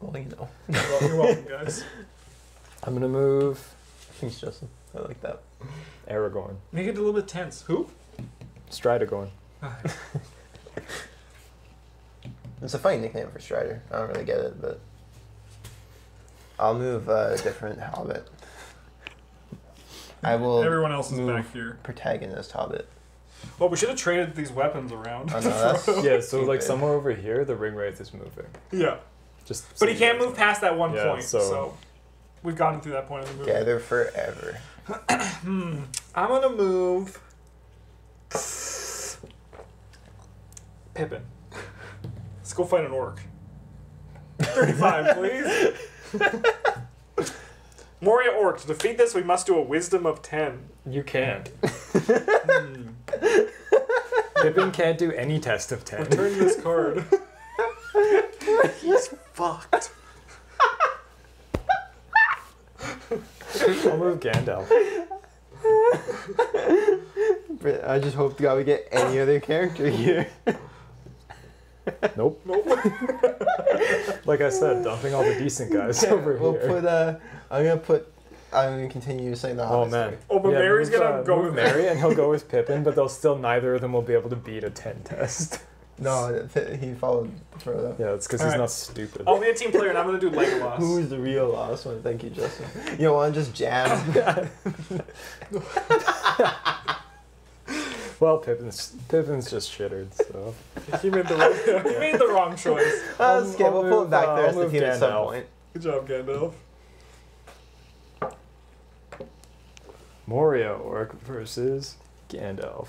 Well, you know. You're welcome, guys. I'm going to move... Thanks, Justin. I like that. Aragorn. Make it a little bit tense. Who? Strider going. It's a funny nickname for Strider. I don't really get it, but I'll move uh, a different Hobbit. I will. Everyone else is back here. Protagonist Hobbit. Well, we should have traded these weapons around. Oh, no, that's yeah, so like somewhere over here, the Ring Wraith is moving. Yeah. Just. But he can't move past that one yeah, point, so. so we've gotten through that point of the movie. Gather forever. hmm. I'm gonna move Pippin. Let's go fight an orc. Thirty-five, please. Moria Orc. To defeat this, we must do a Wisdom of ten. You can't. hmm. Pippin can't do any test of ten. Return this card. He's fucked. I'll move Gandalf. I just hope to God we get any other character here. Nope. Nope. Like I said, dumping all the decent guys yeah, over we'll here. We'll put. Uh, I'm gonna put. I'm gonna continue saying the. Oh man. Story. Oh, but yeah, Merry's gonna uh, go with Merry, and he'll go with Pippin, but they'll still neither of them will be able to beat a ten test. No, he followed Frodo. Yeah, it's because he's right. Not stupid. I'll be a team player, and I'm going to do Legolas. Who's the real last one? Thank you, Justin. You know, I just jam. Well, Pippin's Pippin's just shittered, so he made the wrong, he made the wrong choice. I'll, okay, I'll we'll move, pull him back uh, there as the team Gandalf. At some point. Good job, Gandalf. Moria Orc versus Gandalf.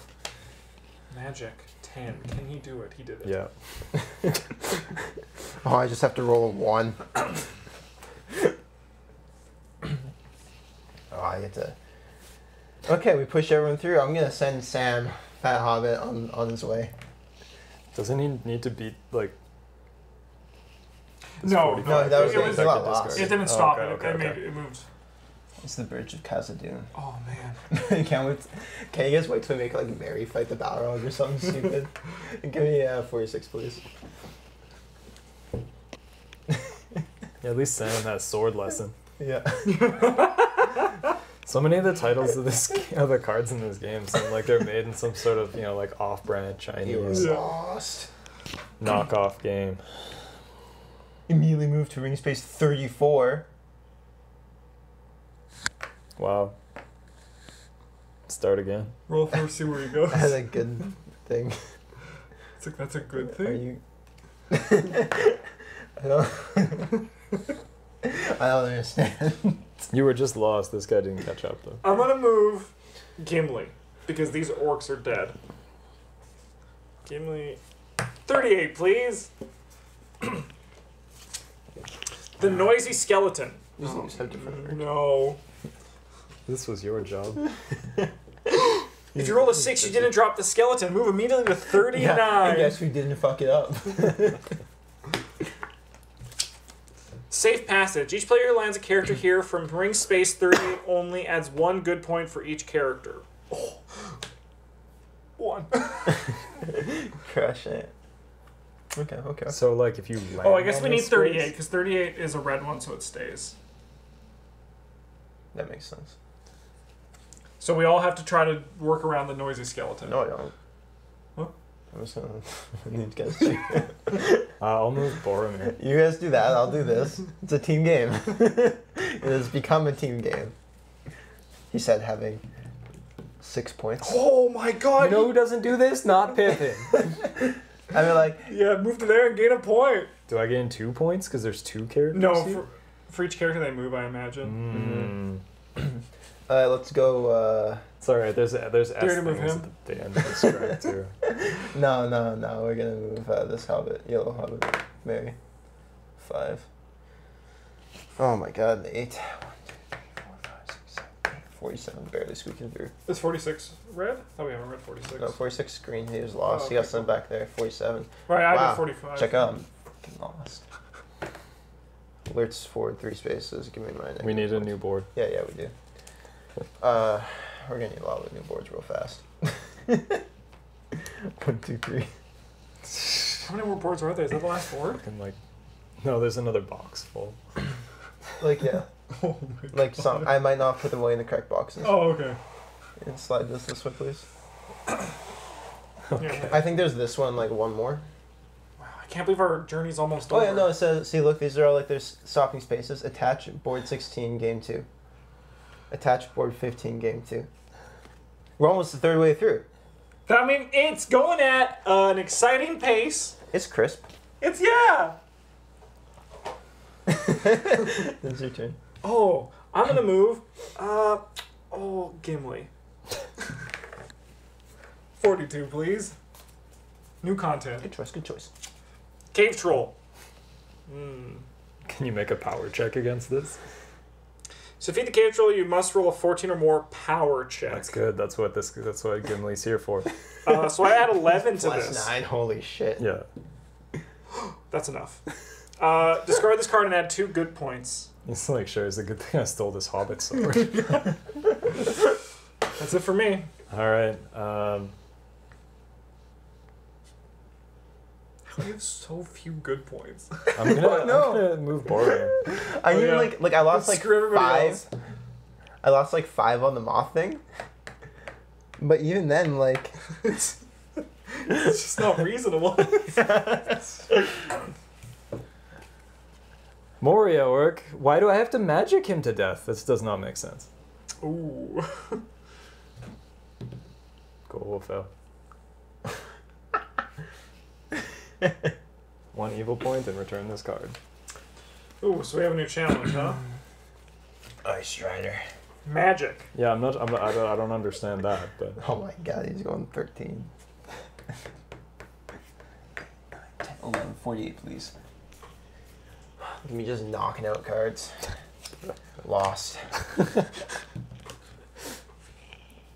Magic. Can he do it? He did it. Yeah. Oh, I just have to roll a one. Oh, I get to... Okay, we push everyone through. I'm going to send Sam, Fat Hobbit, on, on his way. Doesn't he need to beat, like... No, no, that was it. It, was, it, was it didn't stop oh, okay, it. Okay, it, okay. Made, it moved. It's the Bridge of Khazad-dûm. Oh, man. Can't wait, can you guys wait till we make, like, Merry fight the Balrog or something stupid? Give me uh, forty-six, please. Yeah, at least Sam has sword lesson. Yeah. So many of the titles of this, of the cards in this game seem like they're made in some sort of, you know, like, off-brand Chinese. Lost. Knockoff game. Immediately moved to ring space thirty-four. Wow. Start again. Roll for see where he goes. That's a good thing. It's like, that's a good thing? Are you... I don't... I don't understand. You were just lost. This guy didn't catch up, though. I'm gonna move Gimli, because these orcs are dead. Gimli... thirty-eight, please! The noisy skeleton. Oh, no. This was your job. If you roll a six, you didn't drop the skeleton. Move immediately to thirty-nine. Yeah, I guess we didn't fuck it up. Safe passage. Each player who lands a character here from ring space thirty only adds one good point for each character. Oh. One. Crush it. Okay, okay. So, like, if you land Oh, I guess we need thirty-eight, because thirty-eight is a red one, so it stays. That makes sense. So we all have to try to work around the noisy skeleton. No, I don't. What? I'm just gonna... I need to get a stick. I'll move Boromir. You guys do that, I'll do this. It's a team game. It has become a team game. He said having... Six points. Oh my god! You know who doesn't do this? Not Pippin. I mean, like... Yeah, move to there and gain a point. Do I gain two points? Because there's two characters? No, for, for each character they move, I imagine. Mm. Mm-hmm. uh, let's go... Uh... It's alright, there's, there's S things move him? At the end of the strike, too. No, no, no, we're gonna move uh, this hobbit, yellow hobbit, Merry. Five. Oh my god, the eight. forty-seven, barely squeaking through. It's forty-six red? Oh, we haven't read forty-six. No, forty-six green. He was lost. Oh, okay. He got some back there. forty-seven. Right, I wow. did forty-five. Check out. I'm fucking lost. Lurtz forward three spaces. Give me my next. We need board. a new board. Yeah, yeah, we do. Uh, we're going to need a lot of new boards real fast. One, two, three. How many more boards are there? Is that the last board? Fucking like, no, there's another box full. Like, yeah. Oh my like some, I might not put them away in the correct boxes. Oh, okay. And slide this this way, please. Okay. I think there's this one, like one more. Wow, I can't believe our journey's almost oh, over. Oh yeah, no, it says. See, look, these are all like there's stopping spaces. Attach board sixteen, game two. Attach board fifteen, game two. We're almost the third way through. I mean, it's going at uh, an exciting pace. It's crisp. It's yeah. It's your turn. Oh, I'm gonna move. Uh, oh, Gimli. forty-two, please. New content. Good choice. Good choice. Cave troll. Mm. Can you make a power check against this? So, to feed the cave troll, you must roll a fourteen or more power check. That's good. That's what this. That's what Gimli's here for. Uh, so I add eleven to Plus this. Plus nine. Holy shit. Yeah. That's enough. Uh, discard this card and add two good points. It's like, sure, it's a good thing I stole this hobbit sword. That's it for me. Alright. Um, How do you have so few good points? I'm gonna, oh, no. I'm gonna move Boromir. I oh, knew, yeah. like, like, I lost, Let's like, five. Else. I lost, like, five on the moth thing. But even then, like... it's, it's just not reasonable. Moria work. Why do I have to magic him to death? This does not make sense. Ooh. Cool, Phil. One evil point and return this card. Ooh, so we have a new challenge, huh? Ice Strider. Magic. Yeah, I'm not. I'm not I, don't, I don't understand that. But oh my god, he's going thirteen. eleven, forty-eight, please. Me just knocking out cards. Lost.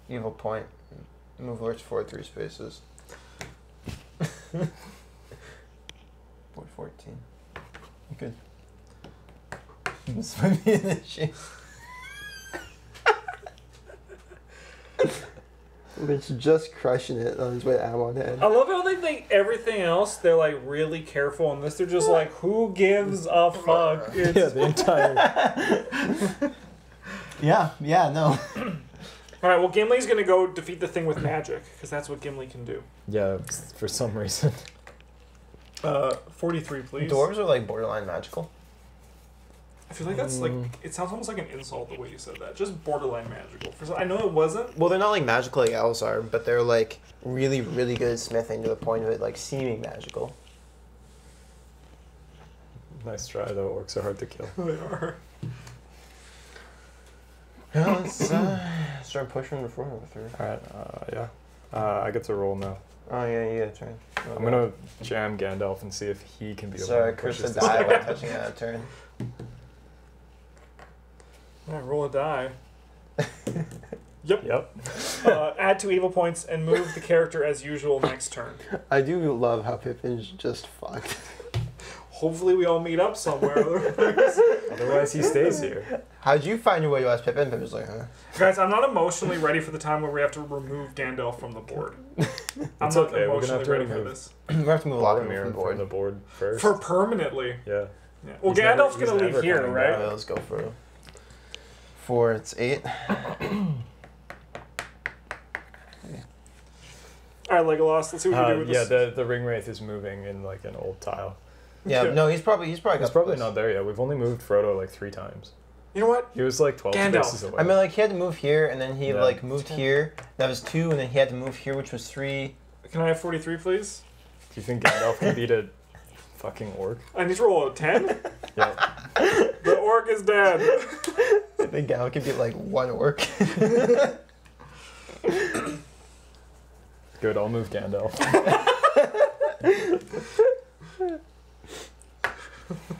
Evil point. Move Lurch forward three spaces. Board fourteen. Good. This might be an issue. It's just crushing it on his way to Amon Head. I love how they think everything else, they're like really careful on this. They're just like, who gives a fuck? It's yeah, the entire... yeah, yeah, no. All right, well, Gimli's going to go defeat the thing with magic, because that's what Gimli can do. Yeah, for some reason. Uh, forty-three, please. Dwarves are like borderline magical. I feel like that's like, it sounds almost like an insult the way you said that. Just borderline magical. For some, I know it wasn't. Well, they're not like magical like elves are, but they're like really, really good at smithing to the point of it like seeming magical. Nice try though, orcs are hard to kill. They are. Yeah, let's uh, start pushing before number three. Alright, uh, yeah. Uh, I get to roll now. Oh yeah, you got a turn. Okay. I'm gonna jam Gandalf and see if he can be able Sorry, to push this. Sorry, Chris would die by touching that turn. All right, roll a die. Yep. Yep. uh, add two evil points and move the character as usual next turn. I do love how Pippin's just fucked. Hopefully we all meet up somewhere. Otherwise, otherwise he stays here. How'd you find your way to ask Pippin? Pippin's like, huh? Guys, I'm not emotionally ready for the time where we have to remove Gandalf from the board. I'm not okay. emotionally ready remove, for this. We have to move Boromir from, from the board first. For permanently. Yeah. yeah. Well, he's Gandalf's going to leave here, right? Down. Let's go for four. It's eight. All right, Legolas, let's see what we uh, do with yeah, this. Yeah, the, the Ring Wraith is moving in like an old tile. Yeah, yeah. no, he's probably he's probably, he's probably not there yet. We've only moved Frodo like three times. You know what? He was like twelve Gandalf. Spaces away. I mean, like he had to move here, and then he yeah. like moved here. That was two, and then he had to move here, which was three. Can I have forty-three, please? Do you think Gandalf can beat a fucking orc? I need to roll a ten? Yeah. The orc is dead. I think Gandalf can beat like one orc. Good, I'll move Gandalf.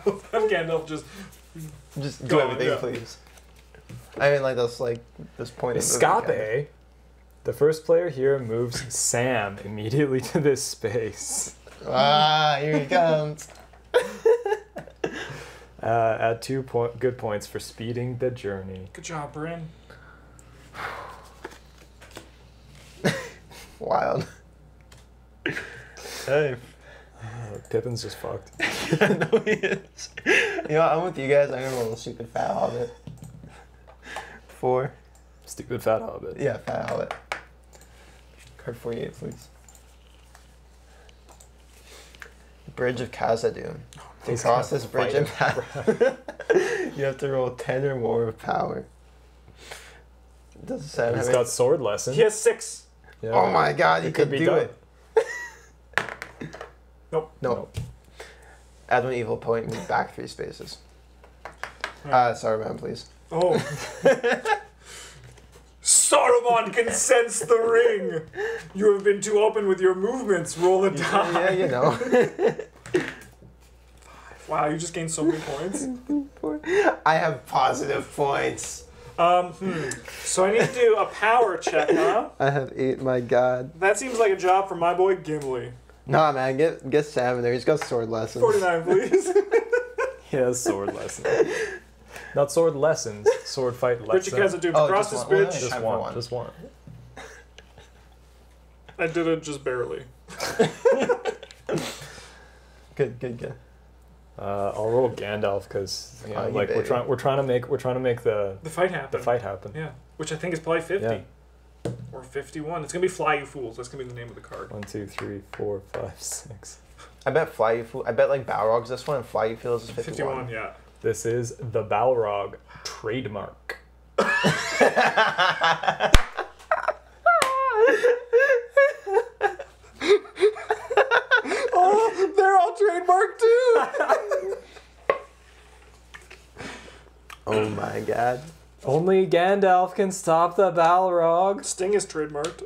Have Gandalf just... Just do everything, down. please. I mean, like, that's like, this point... Escape! The first player here moves Sam immediately to this space. Ah, here he comes. uh, add two po good points for speeding the journey. Good job, Bryn. Wild. Hey, uh, Pippin's just fucked. I know he is. You know, I'm with you guys. I'm gonna roll a stupid fat hobbit. Four. Stupid fat hobbit. Yeah, fat hobbit. Card forty-eight, please. Bridge of Khazad-dûm. To cross this bridge in power, you have to roll ten or more of power. It doesn't sound. He's got sword lesson. He has six. Yeah. Oh my god, you could, could do done. it. Nope. nope. Nope. Add one evil point and move back three spaces. Right. Uh, Saruman, please. Oh. Saruman can sense the ring. You have been too open with your movements. Roll a die. Yeah, you know. Wow, you just gained so many points. I have positive points. Um, hmm. So I need to do a power check, huh? I have eight, my god. That seems like a job for my boy Gimli. Nah, man, get, get Sam in there. He's got sword lessons. forty-nine, please. He has sword lessons. Not sword lessons, sword fight lessons. Bridge of Khazad-dûm, oh, cross this bridge. Just, just one, just one. I did it just barely. Good, good, good. Uh, I'll roll Gandalf because you know, oh, like you we're trying we're trying to make we're trying to make the the fight happen. The fight happen. Yeah, which I think is probably fifty yeah. or fifty-one. It's gonna be Fly You Fools. That's gonna be the name of the card. One, two, three, four, five, six. I bet Fly You Fools. I bet like Balrog's this one and Fly You Fools is fifty-one. fifty-one. Yeah. This is the Balrog trademark. Oh, they're all trademarked too! Oh my god. Only Gandalf can stop the Balrog. Sting is trademarked.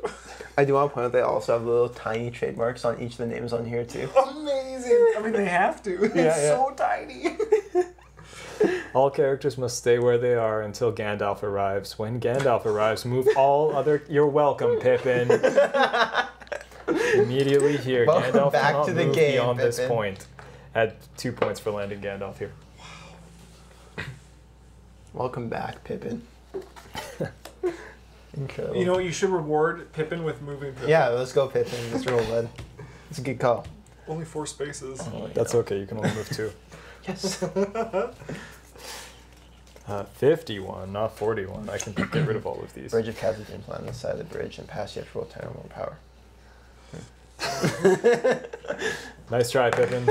I do want to point out they also have little tiny trademarks on each of the names on here too. Amazing! I mean, they have to. Yeah, it's yeah. so tiny. All characters must stay where they are until Gandalf arrives. When Gandalf arrives, move all other... You're welcome, Pippin. Immediately here, Welcome Gandalf back cannot to the move game, beyond Pippin. This point. Add two points for landing Gandalf here. Wow. Welcome back, Pippin. Incredible. You know what? You should reward Pippin with moving Pippin. Yeah, let's go Pippin. Let's roll lead. It's a good call. Only four spaces. Oh, that's okay. You can only move two. Yes. Uh, fifty-one, not forty-one. I can get rid of all of these. Bridge of Khazad-dûm on this side of the bridge and pass you have to roll ten or more power. Nice try, Pippin.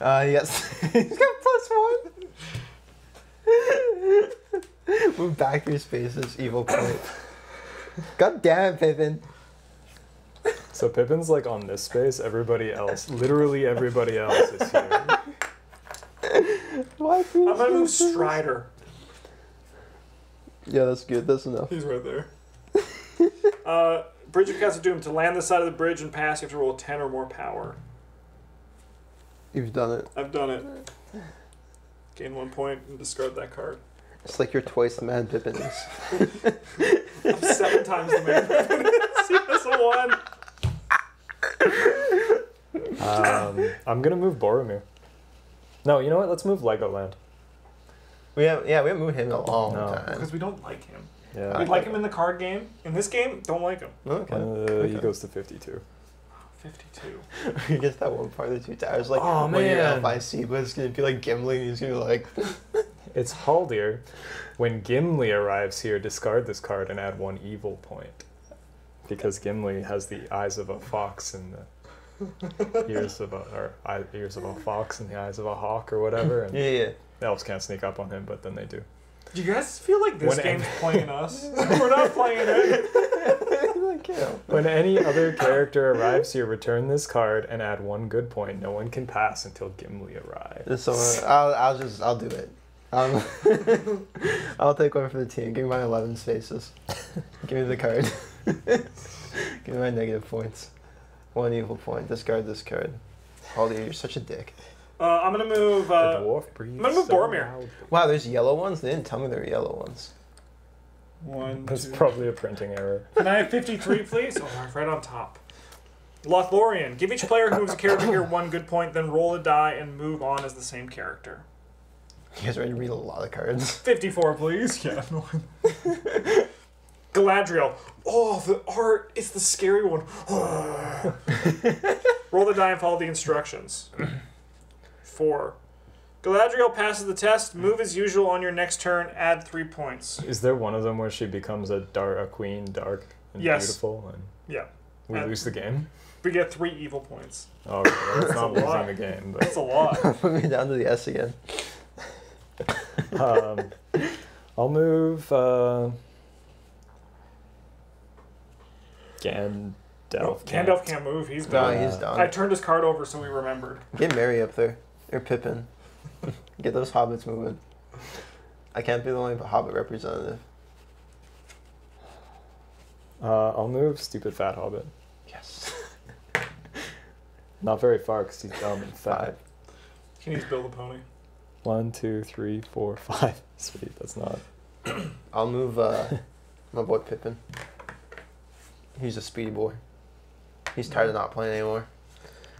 Uh, yes. He's got plus one. Move back your spaces, evil point. God damn it, Pippin. So Pippin's like on this space, everybody else, literally everybody else is here. Why I'm gonna move Strider. Yeah, that's good, that's enough. He's right there. Uh... Bridge of Khazad-dûm, to land this side of the bridge and pass, you have to roll ten or more power. You've done it. I've done it. Gain one point and discard that card. It's like you're twice the man Pippin is. I'm seven times the man Pippin is. He has a one. Um, I'm gonna move Boromir. No, you know what? Let's move Legoland. We have yeah, we haven't moved him in a long no. time because we don't like him. Yeah, we like him in the card game. In this game, don't like him. Okay, uh, okay. He goes to fifty-two. fifty-two. You get that one part of the Two Towers, like, oh, when man. You're out by sea, but it's going to be like Gimli, and he's going to be like... It's Haldir. When Gimli arrives here, discard this card and add one evil point. Because Gimli has the eyes of a fox and the ears of a... or eye, ears of a fox and the eyes of a hawk or whatever. And yeah, yeah. Elves can't sneak up on him, but then they do. Do you guys feel like this when game's playing us? We're not playing it. Like, you know. When any other character arrives here, return this card and add one good point. No one can pass until Gimli arrives. So uh, I'll, I'll just I'll do it. Um, I'll take one for the team. Give me my eleven spaces. Give me the card. Give me my negative points. One evil point. Discard this card. Haldir, you're such a dick. Uh, I'm gonna move. Uh, the dwarf breathes I'm gonna move so Boromir. Loud. Wow, there's yellow ones. They didn't tell me there were yellow ones. One. That's two. Probably a printing error. Can I have fifty-three, please? Oh, right on top. Lothlorien. Give each player who moves a character here one good point, then roll a die and move on as the same character. You guys are ready to read a lot of cards. fifty-four, please. Yeah. Galadriel. Oh, the art. It's the scary one. Roll the die and follow the instructions. Four. Galadriel passes the test. Move as usual on your next turn. Add three points. Is there one of them where she becomes a dark, a queen, dark and yes. beautiful? And yeah. We and lose the game. We get three evil points. Oh, okay. That's, that's not losing the game. But. That's a lot. Put me down to the S again. um, I'll move uh, Gandalf. Nope. Can't. Gandalf can't move. He's done. No, he's done. I turned his card over so we remembered. Get Merry up there. Or Pippin. Get those hobbits moving. I can't be the only hobbit representative. Uh, I'll move stupid fat hobbit. Yes. Not very far because he's dumb and fat. Can you build a pony? One, two, three, four, five. Sweet, that's not... I'll move uh, my boy Pippin. He's a speedy boy. He's tired of not playing anymore.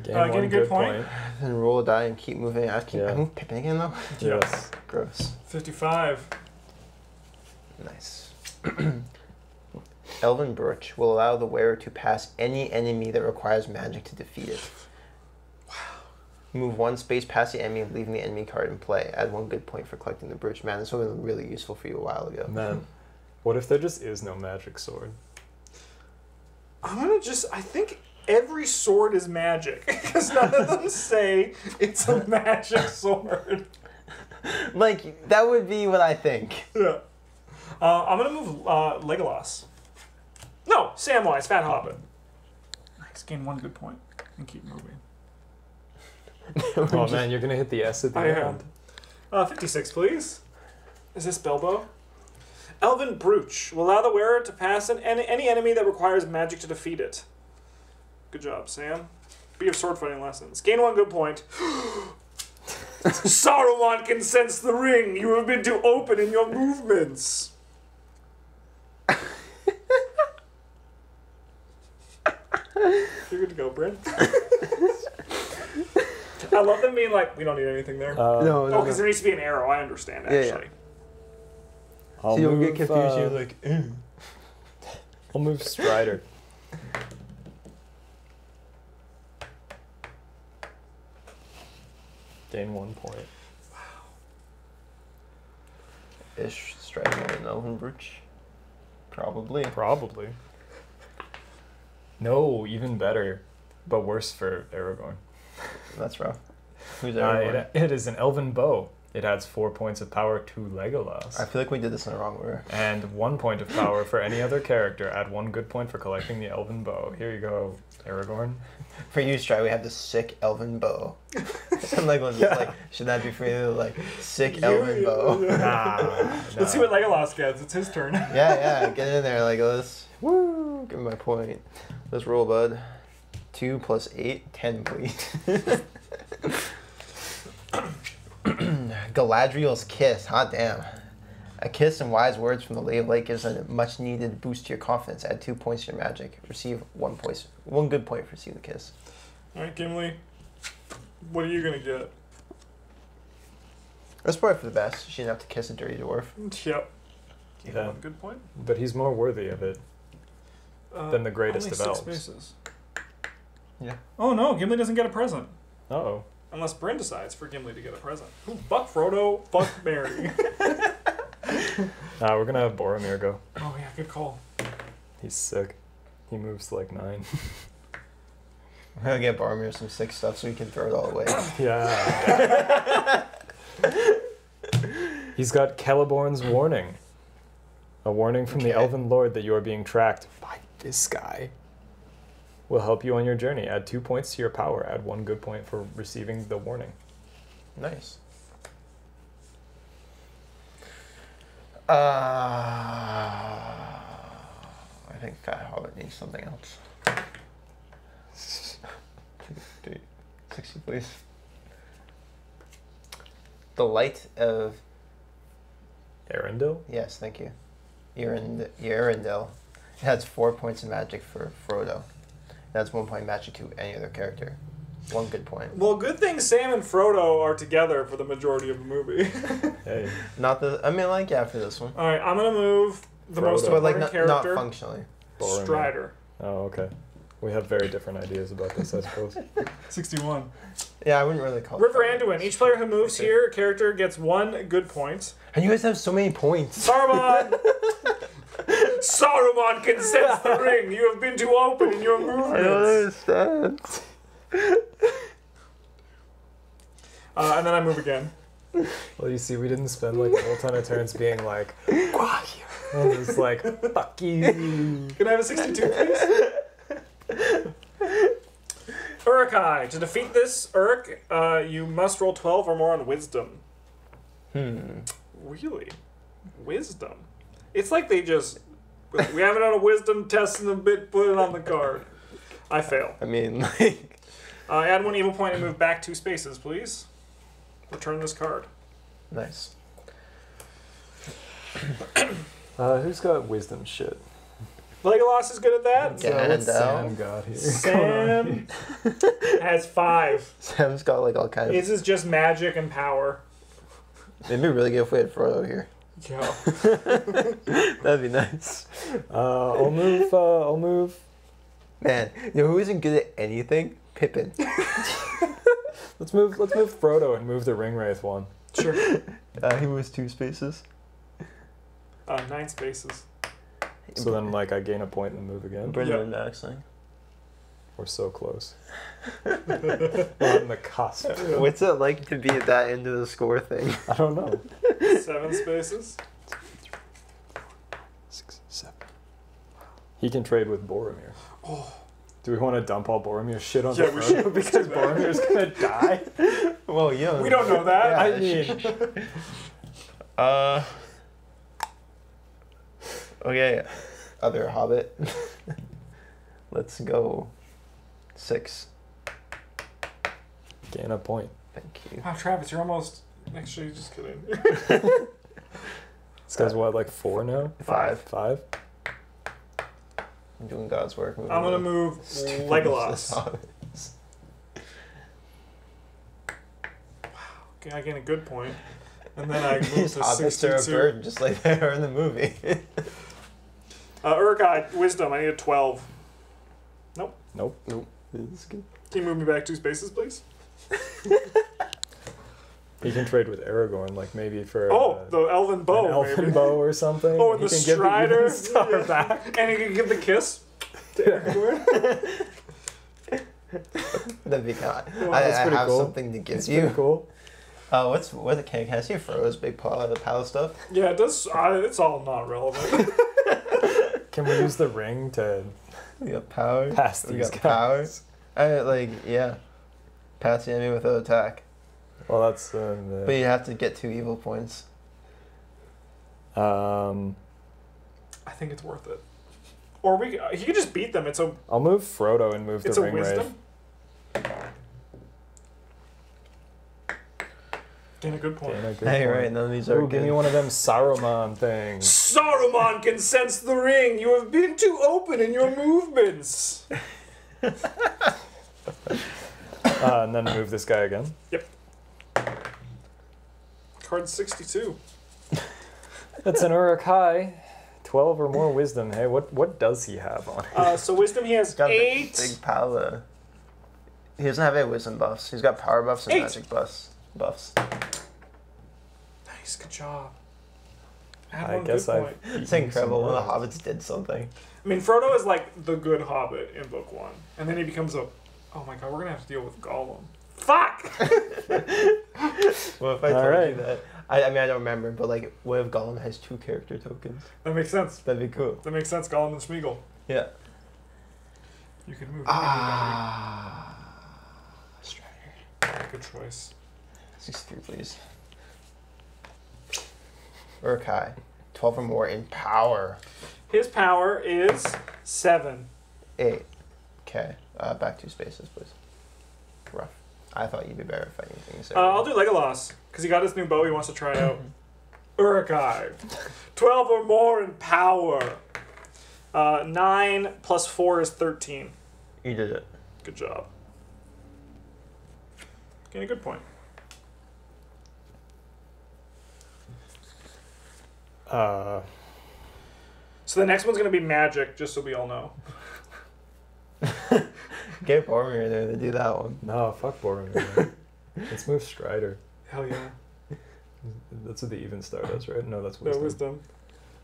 Gain uh, one a good, good point. point. Then roll a die and keep moving. I keep yeah. I move Pippin again though. Yes. Gross. fifty-five. Nice. Elven Brooch will allow the wearer to pass any enemy that requires magic to defeat it. Wow. Move one space past the enemy, leaving the enemy card in play. Add one good point for collecting the brooch. Man, this would have been really useful for you a while ago. Man, what if there just is no magic sword? I'm gonna just. I think. Every sword is magic, because none of them say it's a magic sword. Like, that would be what I think. Yeah. Uh, I'm going to move uh, Legolas. No, Samwise, Fat Hobbit. Nice, gain one good point and keep moving. Oh, man, you're going to hit the S at the I end. Uh, fifty-six, please. Is this Bilbo? Elven Brooch will allow the wearer to pass an, an, any enemy that requires magic to defeat it. Good job, Sam. Be of sword fighting lessons. Gain one good point. Saruman can sense the ring you have been too open in your movements. You're good to go, Brent. I love them being like, we don't need anything there. Uh, no, no, oh, because no. there needs to be an arrow. I understand, actually. Yeah, yeah. So you'll get confused. Uh, you're like, ew. I'll move Strider. Gain one point. Wow. Ish Strider in Elven Brooch? Probably. Probably. No, even better, but worse for Aragorn. That's rough. Who's Aragorn? Uh, it, it is an Elven Bow. It adds four points of power to Legolas. I feel like we did this in the wrong order. And one point of power for any other character. Add one good point for collecting the Elven Bow. Here you go, Aragorn. For you, Strider, we have this sick Elven Bow. And Legolas yeah. is like, should that be for you? Like, sick you, Elven Bow. Yeah. Nah, Let's nah. see what Legolas gets. It's his turn. yeah, yeah. Get in there, Legolas. Woo! Give me my point. Let's roll, bud. Two plus eight, ten, please. Galadriel's kiss. Hot damn. A kiss and wise words from the Lady of Lake is a much needed boost to your confidence. Add two points to your magic. Receive one point, one good point for seeing the kiss. All right, Gimli, what are you going to get? That's probably for the best. She didn't have to kiss a dirty dwarf. Yep. Yeah. One good point. But he's more worthy of it uh, than the greatest only of six elves. Bases. Yeah. Oh no, Gimli doesn't get a present. Uh oh. Unless Brynn decides for Gimli to get a present. Ooh, fuck Frodo, fuck Merry. Nah, we're gonna have Boromir go. Oh yeah, good call. He's sick. He moves like nine. We're gonna get Boromir some sick stuff so he can throw it all away. Yeah. He's got Celeborn's warning. A warning from okay. the Elven Lord that you are being tracked by this guy. Will help you on your journey. Add two points to your power. Add one good point for receiving the warning. Nice. Uh, I think Fat Hobbit needs something else. sixty, please. The Light of... Arendelle? Yes, thank you. Arend Arendelle. It has four points of magic for Frodo. That's one point matching to any other character. One good point. Well, good thing Sam and Frodo are together for the majority of the movie. Hey. Not the... I mean, like, yeah, for this one. All right, I'm going to move the Frodo. most important like, not, character. Not functionally. Boromir. Strider. Oh, okay. We have very different ideas about this, I suppose. sixty-one. Yeah, I wouldn't really call it River Anduin. Each player who moves okay. here, character gets one good point. And you guys have so many points. Saruman! Saruman consents the ring. You have been too open in your movements. I understand. Uh, and then I move again. Well, you see, we didn't spend like a whole ton of turns being like, "Quah!" And it's like, "Fuck you." Can I have a sixty-two, please? Uruk-hai. To defeat this Uruk, uh, you must roll twelve or more on Wisdom. Hmm. Really? Wisdom. It's like they just, we haven't had a wisdom test in a bit, put it on the card. I fail. I mean, like... Uh, add one evil point and move back two spaces, please. Return this card. Nice. uh, who's got wisdom shit? Legolas is good at that. Yeah, so what's Sam got here? Sam has five. Sam's got like all kinds of... This is just magic and power. It'd be really good if we had Frodo here. Yeah. That'd be nice. Uh, I'll move. Uh, I'll move. Man, you know who isn't good at anything? Pippin. let's move. Let's move Frodo and move the Ring Wraith one. Sure. Uh, he moves two spaces. Uh, nine spaces. So then, like, I gain a point and move again. Brendan yep. Maxling. We're so close. On the cusp. What's it like to be at that end of the score thing? I don't know. Seven spaces. Six, seven. He can trade with Boromir. Oh. Do we want to dump all Boromir's shit on yeah, the we should because Boromir's gonna die? Well, yeah. We don't know that. Yeah, I mean. uh. Okay. Other Hobbit. Let's go. Six. Gain a point. Thank you. Wow, Travis, you're almost... Actually, just kidding. This guy's what, like four now? Five. Five? I'm doing God's work. I'm going to move Legolas. Wow. Okay, I gain a good point. And then I move to sixty-two. Hobbits are a bird, just like they are in the movie. uh, Uruk-hai, Wisdom, I need a twelve. Nope. Nope. Nope. This is good. Can you move me back two spaces, please? He can trade with Aragorn, like maybe for oh a, the Elven Bow, an Elven maybe. Bow or something. Oh, and he the can Strider give the Star back, and he can give the kiss to Aragorn. That'd be hot. Well, I, I have cool. something to give that's you. Cool. Uh, what's what the can I see Frodo's big pile of the pile of stuff? Yeah, it does. Uh, it's all not relevant. Can we use the ring to? We got power. Pass these we got guys. Power. I, like, yeah. Pass the enemy without attack. Well, that's... Uh, the... But you have to get two evil points. Um, I think it's worth it. Or we... Uh, he could just beat them. It's a... I'll move Frodo and move it's the Ring Wraith. It's a wisdom. Wraith. Dana, good point. Dana, good hey, point. Right, none of these Ooh, are. Give good. me one of them Saruman things. Saruman can sense the ring. You have been too open in your movements. uh, and then move this guy again. Yep. Card sixty-two. That's an Uruk-hai. Twelve or more wisdom. Hey, what what does he have on him? Uh, so wisdom, he has eight. Big, big power. He doesn't have any wisdom buffs. He's got power buffs and eight. magic buffs. Buffs. Nice, good job. I, I guess I. It's incredible when the hobbits did something. I mean, Frodo is like the good hobbit in book one, and then he becomes a. Oh my god, we're gonna have to deal with Gollum. Fuck. Well, if I told right. you that, I, I mean I don't remember, but like, what if Gollum has two character tokens? That makes sense. That'd be cool. That makes sense. Gollum and Smeagol. Yeah. You can move. Ah. Strider. Good choice. sixty-three, please. Uruk-hai, twelve or more in power. His power is seven. Eight. Okay. Uh, back two spaces, please. Rough. I thought you'd be better fighting things. Uh, I'll do Legolas, because he got his new bow he wants to try out. Uruk-hai, twelve or more in power. Uh, nine plus four is thirteen. You did it. Good job. Getting a good point. Uh, so the next one's going to be magic, just so we all know. Get Boromir there to do that one. No, fuck Boromir. Let's move Strider. Hell yeah. That's what the Even Star does, right? No, that's wisdom. No, wisdom.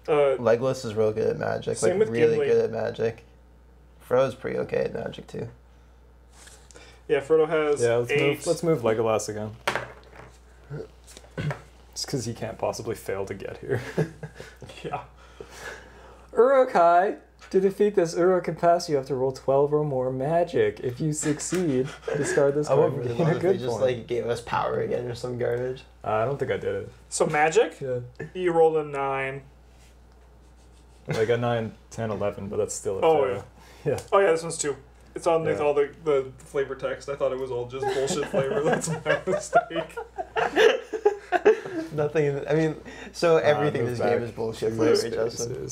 Uh, Legolas is real good at magic. Same like, with really Gimli. good at magic. Frodo's pretty okay at magic, too. Yeah, Frodo has yeah, let's eight. Move, let's move Legolas again. It's because he can't possibly fail to get here. Yeah. Uruk-hai, to defeat this Uruk and pass, you have to roll twelve or more magic. If you succeed, discard this card. I wouldn't really love if they just like gave us power again or some garbage. Uh, I don't think I did it. So magic? Yeah. You rolled a nine. Like a nine, ten, eleven, but that's still a oh, fail. Yeah. yeah. Oh yeah, this one's two. It's on yeah. with all the, the flavor text. I thought it was all just bullshit flavor. That's my mistake. Nothing. I mean, so everything in uh, this game is bullshit flavor, Justin.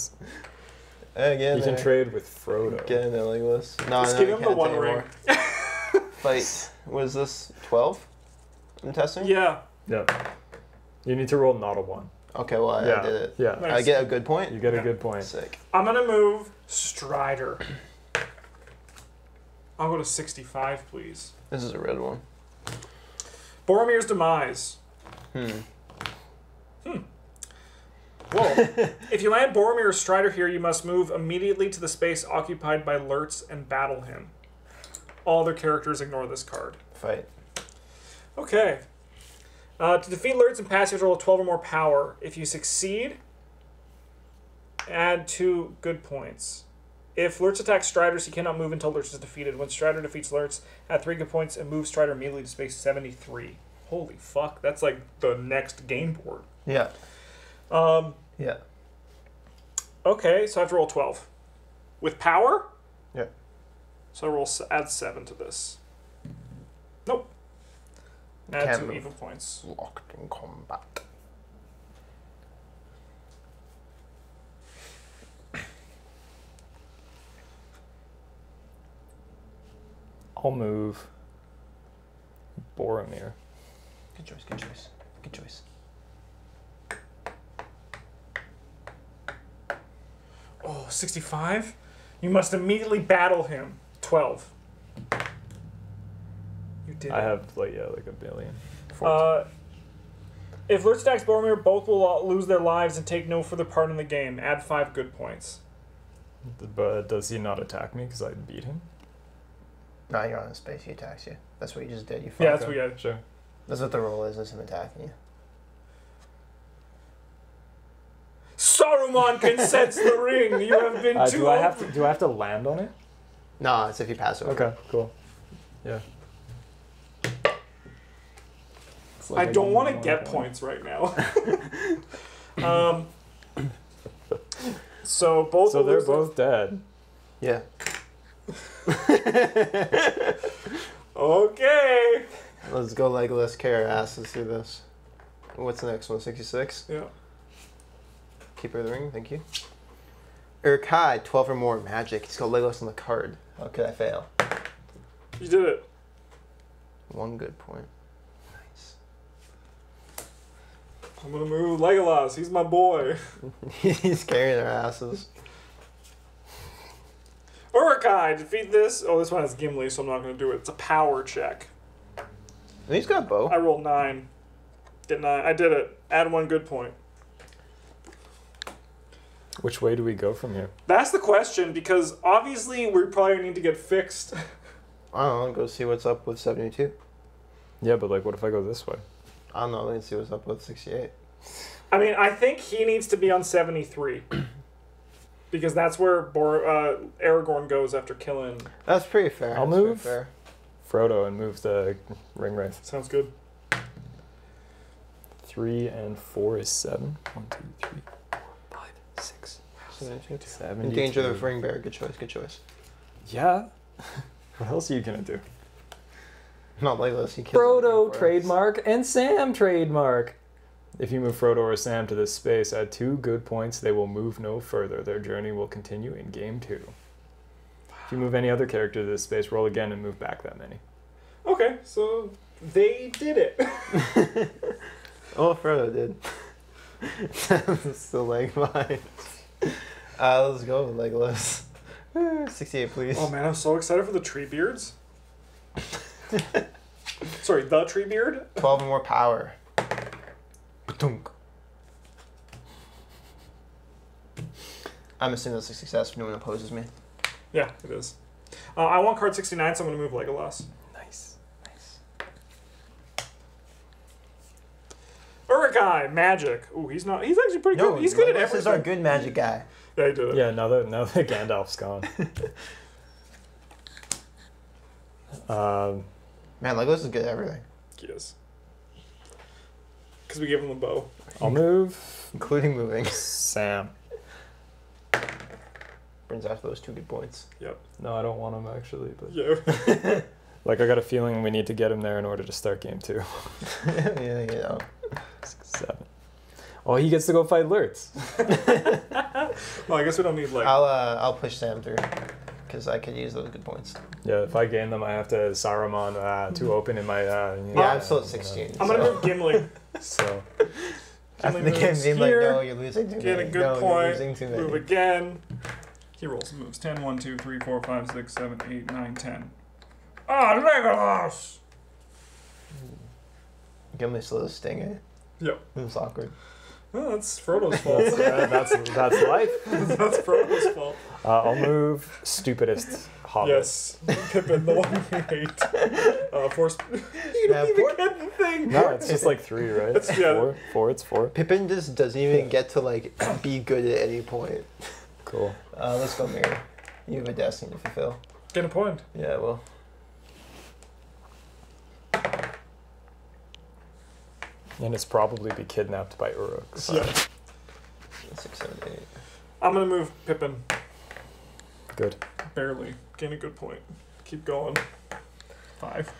Again, you can there. trade with Frodo. Get in there, Legolas. No, Just no, give him the one ring. Fight. What is this? Twelve. I'm testing. Yeah. Yeah. You need to roll not a one. Okay. Well, I, yeah. I did it. Yeah. Nice. I get a good point. You get yeah. a good point. Sick. I'm gonna move Strider. I'll go to sixty-five, please. This is a red one. Boromir's demise. Hmm. Hmm. Well, if you land Boromir or Strider here, you must move immediately to the space occupied by Lurtz and battle him. All other characters ignore this card. Fight. Okay. Uh, to defeat Lurtz and pass, you have to roll twelve or more power. If you succeed, add two good points. If Lurtz attacks Striders, he cannot move until Lurtz is defeated. When Strider defeats Lurtz, add three good points and move Strider immediately to space seventy-three. Holy fuck, that's like the next game board. Yeah. Um, yeah. Okay, so I have to roll twelve. With power? Yeah. So I roll, add seven to this. Nope. Add Can't two evil points. Locked in combat. I'll move Boromir. Good choice, good choice, good choice. Oh, sixty-five? You must immediately battle him. twelve. You did I it. have, like, yeah, like a billion. Uh, if Lurtz attacks Boromir, both will lose their lives and take no further part in the game. Add five good points. But does he not attack me because I beat him? No, you're on the space. He attacks you. That's what you just did. You yeah, that's him. what you did. Sure. That's what the role is, is him attacking you. Saruman can sense the ring. You have been uh, too do I have to Do I have to land on it? No, it's if you pass over. Okay, cool. Yeah. Like I don't want to get points right now. um, so both So they're both dead. Yeah. Okay. Let's go Legolas, care asses through this. What's the next one? sixty-six? Yeah. Keeper of the Ring, thank you. Uruk-hai, twelve or more magic. It's called Legolas on the card. How could I fail? You did it. One good point. Nice. I'm going to move Legolas. He's my boy. He's carrying their asses. Uruk-hai, defeat this. Oh, this one has Gimli, so I'm not going to do it. It's a power check. And he's got bow. I rolled nine. Didn't I? I did it. Add one good point. Which way do we go from here? That's the question, because obviously we probably need to get fixed. I don't know. Go see what's up with seventy-two. Yeah, but like, what if I go this way? I don't know. Let's see what's up with sixty-eight. I mean, I think he needs to be on seventy-three. Because that's where Bor uh, Aragorn goes after killing. That's pretty fair. I'll that's move fair. Frodo and move the Ring Wraith. Sounds good. Three and four is seven. One, two, three. Six. seventy-two. Endanger the Ring Bearer. Good choice, good choice. Yeah. What else are you going to do? Not Legolas. Like Frodo trademark else. And Sam trademark. If you move Frodo or Sam to this space, add two good points. They will move no further. Their journey will continue in game two. If you move any other character to this space, roll again and move back that many. Okay, so they did it. Oh, Frodo did. That's the leg mine. Uh, let's go with Legolas. sixty-eight, please. Oh man, I'm so excited for the tree beards. Sorry, the tree beard? twelve and more power. Ba-dunk. I'm assuming that's a success if no one opposes me. Yeah, it is. Uh, I want card sixty-nine, so I'm going to move Legolas. Nice. Nice. Uruk-hai, magic. Ooh, he's not. He's actually pretty no, good. He's Legolas good at everything. He's our good magic guy. Yeah, he did it. Yeah, now that, now that Gandalf's gone. um, Man, Legolas is good at everything. He is. Because we gave him the bow. I'll move. Including moving. Sam. Brings after those two good points. Yep. No, I don't want him actually. But yeah. Like, I got a feeling we need to get him there in order to start game two. Yeah, you know. Six, seven. Oh, he gets to go fight Lurtz. Well, I guess we don't need like. I'll uh, I'll push Sam through because I could use those good points. Yeah, if I gain them, I have to Saruman uh, to open in my. Uh, yeah, yeah, I'm still at sixteen. I'm so. Gonna move Gimli. So. After the game, being like, no, you're losing too many. Get a good no, point. Too many. Move again. He rolls and moves. ten, one, two, three, four, five, six, seven, eight, nine, ten. Ah, Legolas! Gimli still has Sting, eh? Yep. It was awkward. Oh, that's Frodo's fault. Yeah, that's that's life. That's Frodo's fault. Uh, I'll move stupidest hobbit. Yes, Pippin, the one you hate. Uh, four. You yeah, don't four? Even get the thing. No, it's just like three, right? It's, yeah. Four, four. It's four. Pippin just doesn't even get to like be good at any point. Cool. Uh, let's go, Merry. You have a destiny to fulfill. Get a point. Yeah, well. And it's probably be kidnapped by Uruk. So. Yeah. Six, seven, eight. I'm gonna move Pippin. Good. Barely. Gain a good point. Keep going. Five.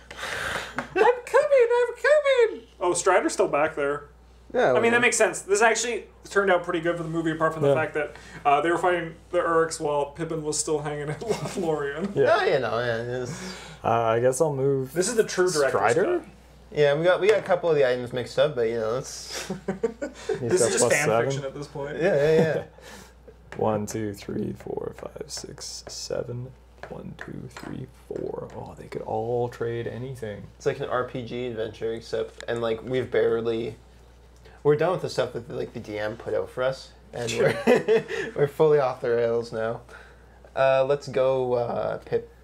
I'm coming, I'm coming! Oh, Strider's still back there. Yeah. I mean, that makes sense. This actually turned out pretty good for the movie, apart from yeah. the fact that uh, they were fighting the Uruks while Pippin was still hanging at Lothlorien. Yeah, oh, you know, yeah. It is. Uh, I guess I'll move. This is the true director's Strider? Cut. Yeah, we got we got a couple of the items mixed up, but you know, that's this is just fan seven. Fiction at this point. Yeah, yeah, yeah. One, two, three, four, five, six, seven. One, two, three, four. Oh, they could all trade anything. It's like an R P G adventure, except and like we've barely we're done with the stuff that like the D M put out for us, and sure. we're we're fully off the rails now. Uh, let's go, uh, Pip.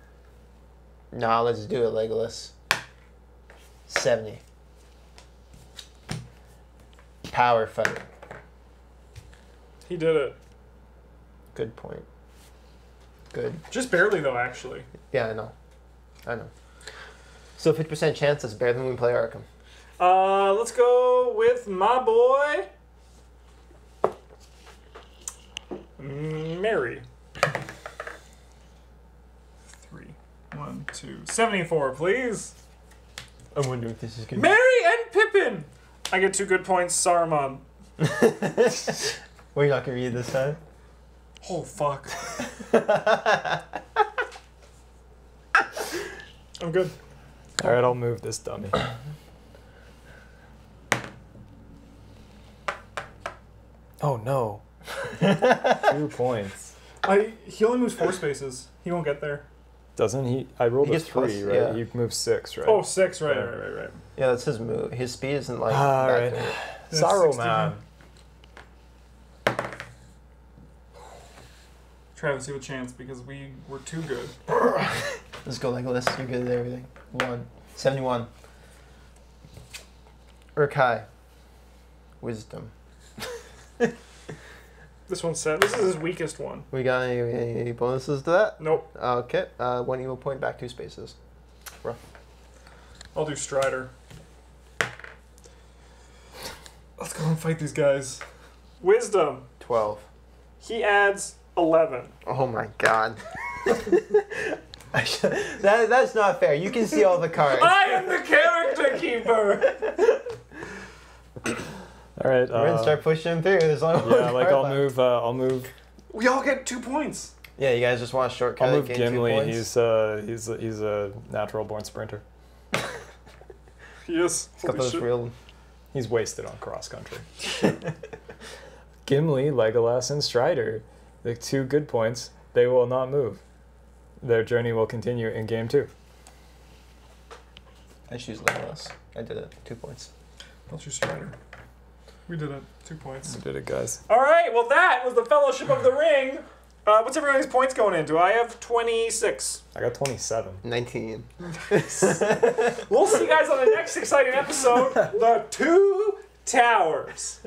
Nah, let's do it, Legolas. seventy. Power fight. He did it. Good point. Good. Just barely, though, actually. Yeah, I know. I know. So fifty percent chance that's better than we play Arkham. Uh, let's go with my boy, Merry. Three. One, two. seventy-four, please. I'm wondering if this is good. Merry and Pippin! I get two good points, Saruman. Were you not going to read this time? Oh, fuck. I'm good. All right, I'll move this dummy. Oh, no. Two points. I, he only moves four spaces. He won't get there. Doesn't he? I rolled he a three, plus, right? Yeah. You move six, right? Oh, six, right, yeah. right, right, right. Yeah, that's his move. His speed isn't like. All right. Saruman. Travis, you have a chance because we were too good. Let's go, Legolas. You're good at everything. One. seventy-one. Uruk-hai. Wisdom. This one's set. This is his weakest one. We got any, any bonuses to that? Nope. Okay. Uh, one evil point, back two spaces. Rough. I'll do Strider. Let's go and fight these guys. Wisdom. twelve. He adds eleven. Oh my god. that, that's not fair. You can see all the cards. I am the character keeper! Alright, uh, we're gonna start pushing through. There's only one yeah, like I'll left. move. Uh, I'll move. We all get two points. Yeah, you guys just want a shortcut. I'll move Gimli. He's uh, he's a, he's a natural born sprinter. Yes. He's got those real. He's wasted on cross country. Gimli, Legolas, and Strider, the two good points. They will not move. Their journey will continue in game two. I choose Legolas. I did it. Two points. I'll choose Strider. We did it. Two points. We did it, guys. All right. Well, that was the Fellowship of the Ring. Uh, what's everybody's points going into? I have twenty-six. I got twenty-seven. nineteen. Nice. We'll see you guys on the next exciting episode, The Two Towers.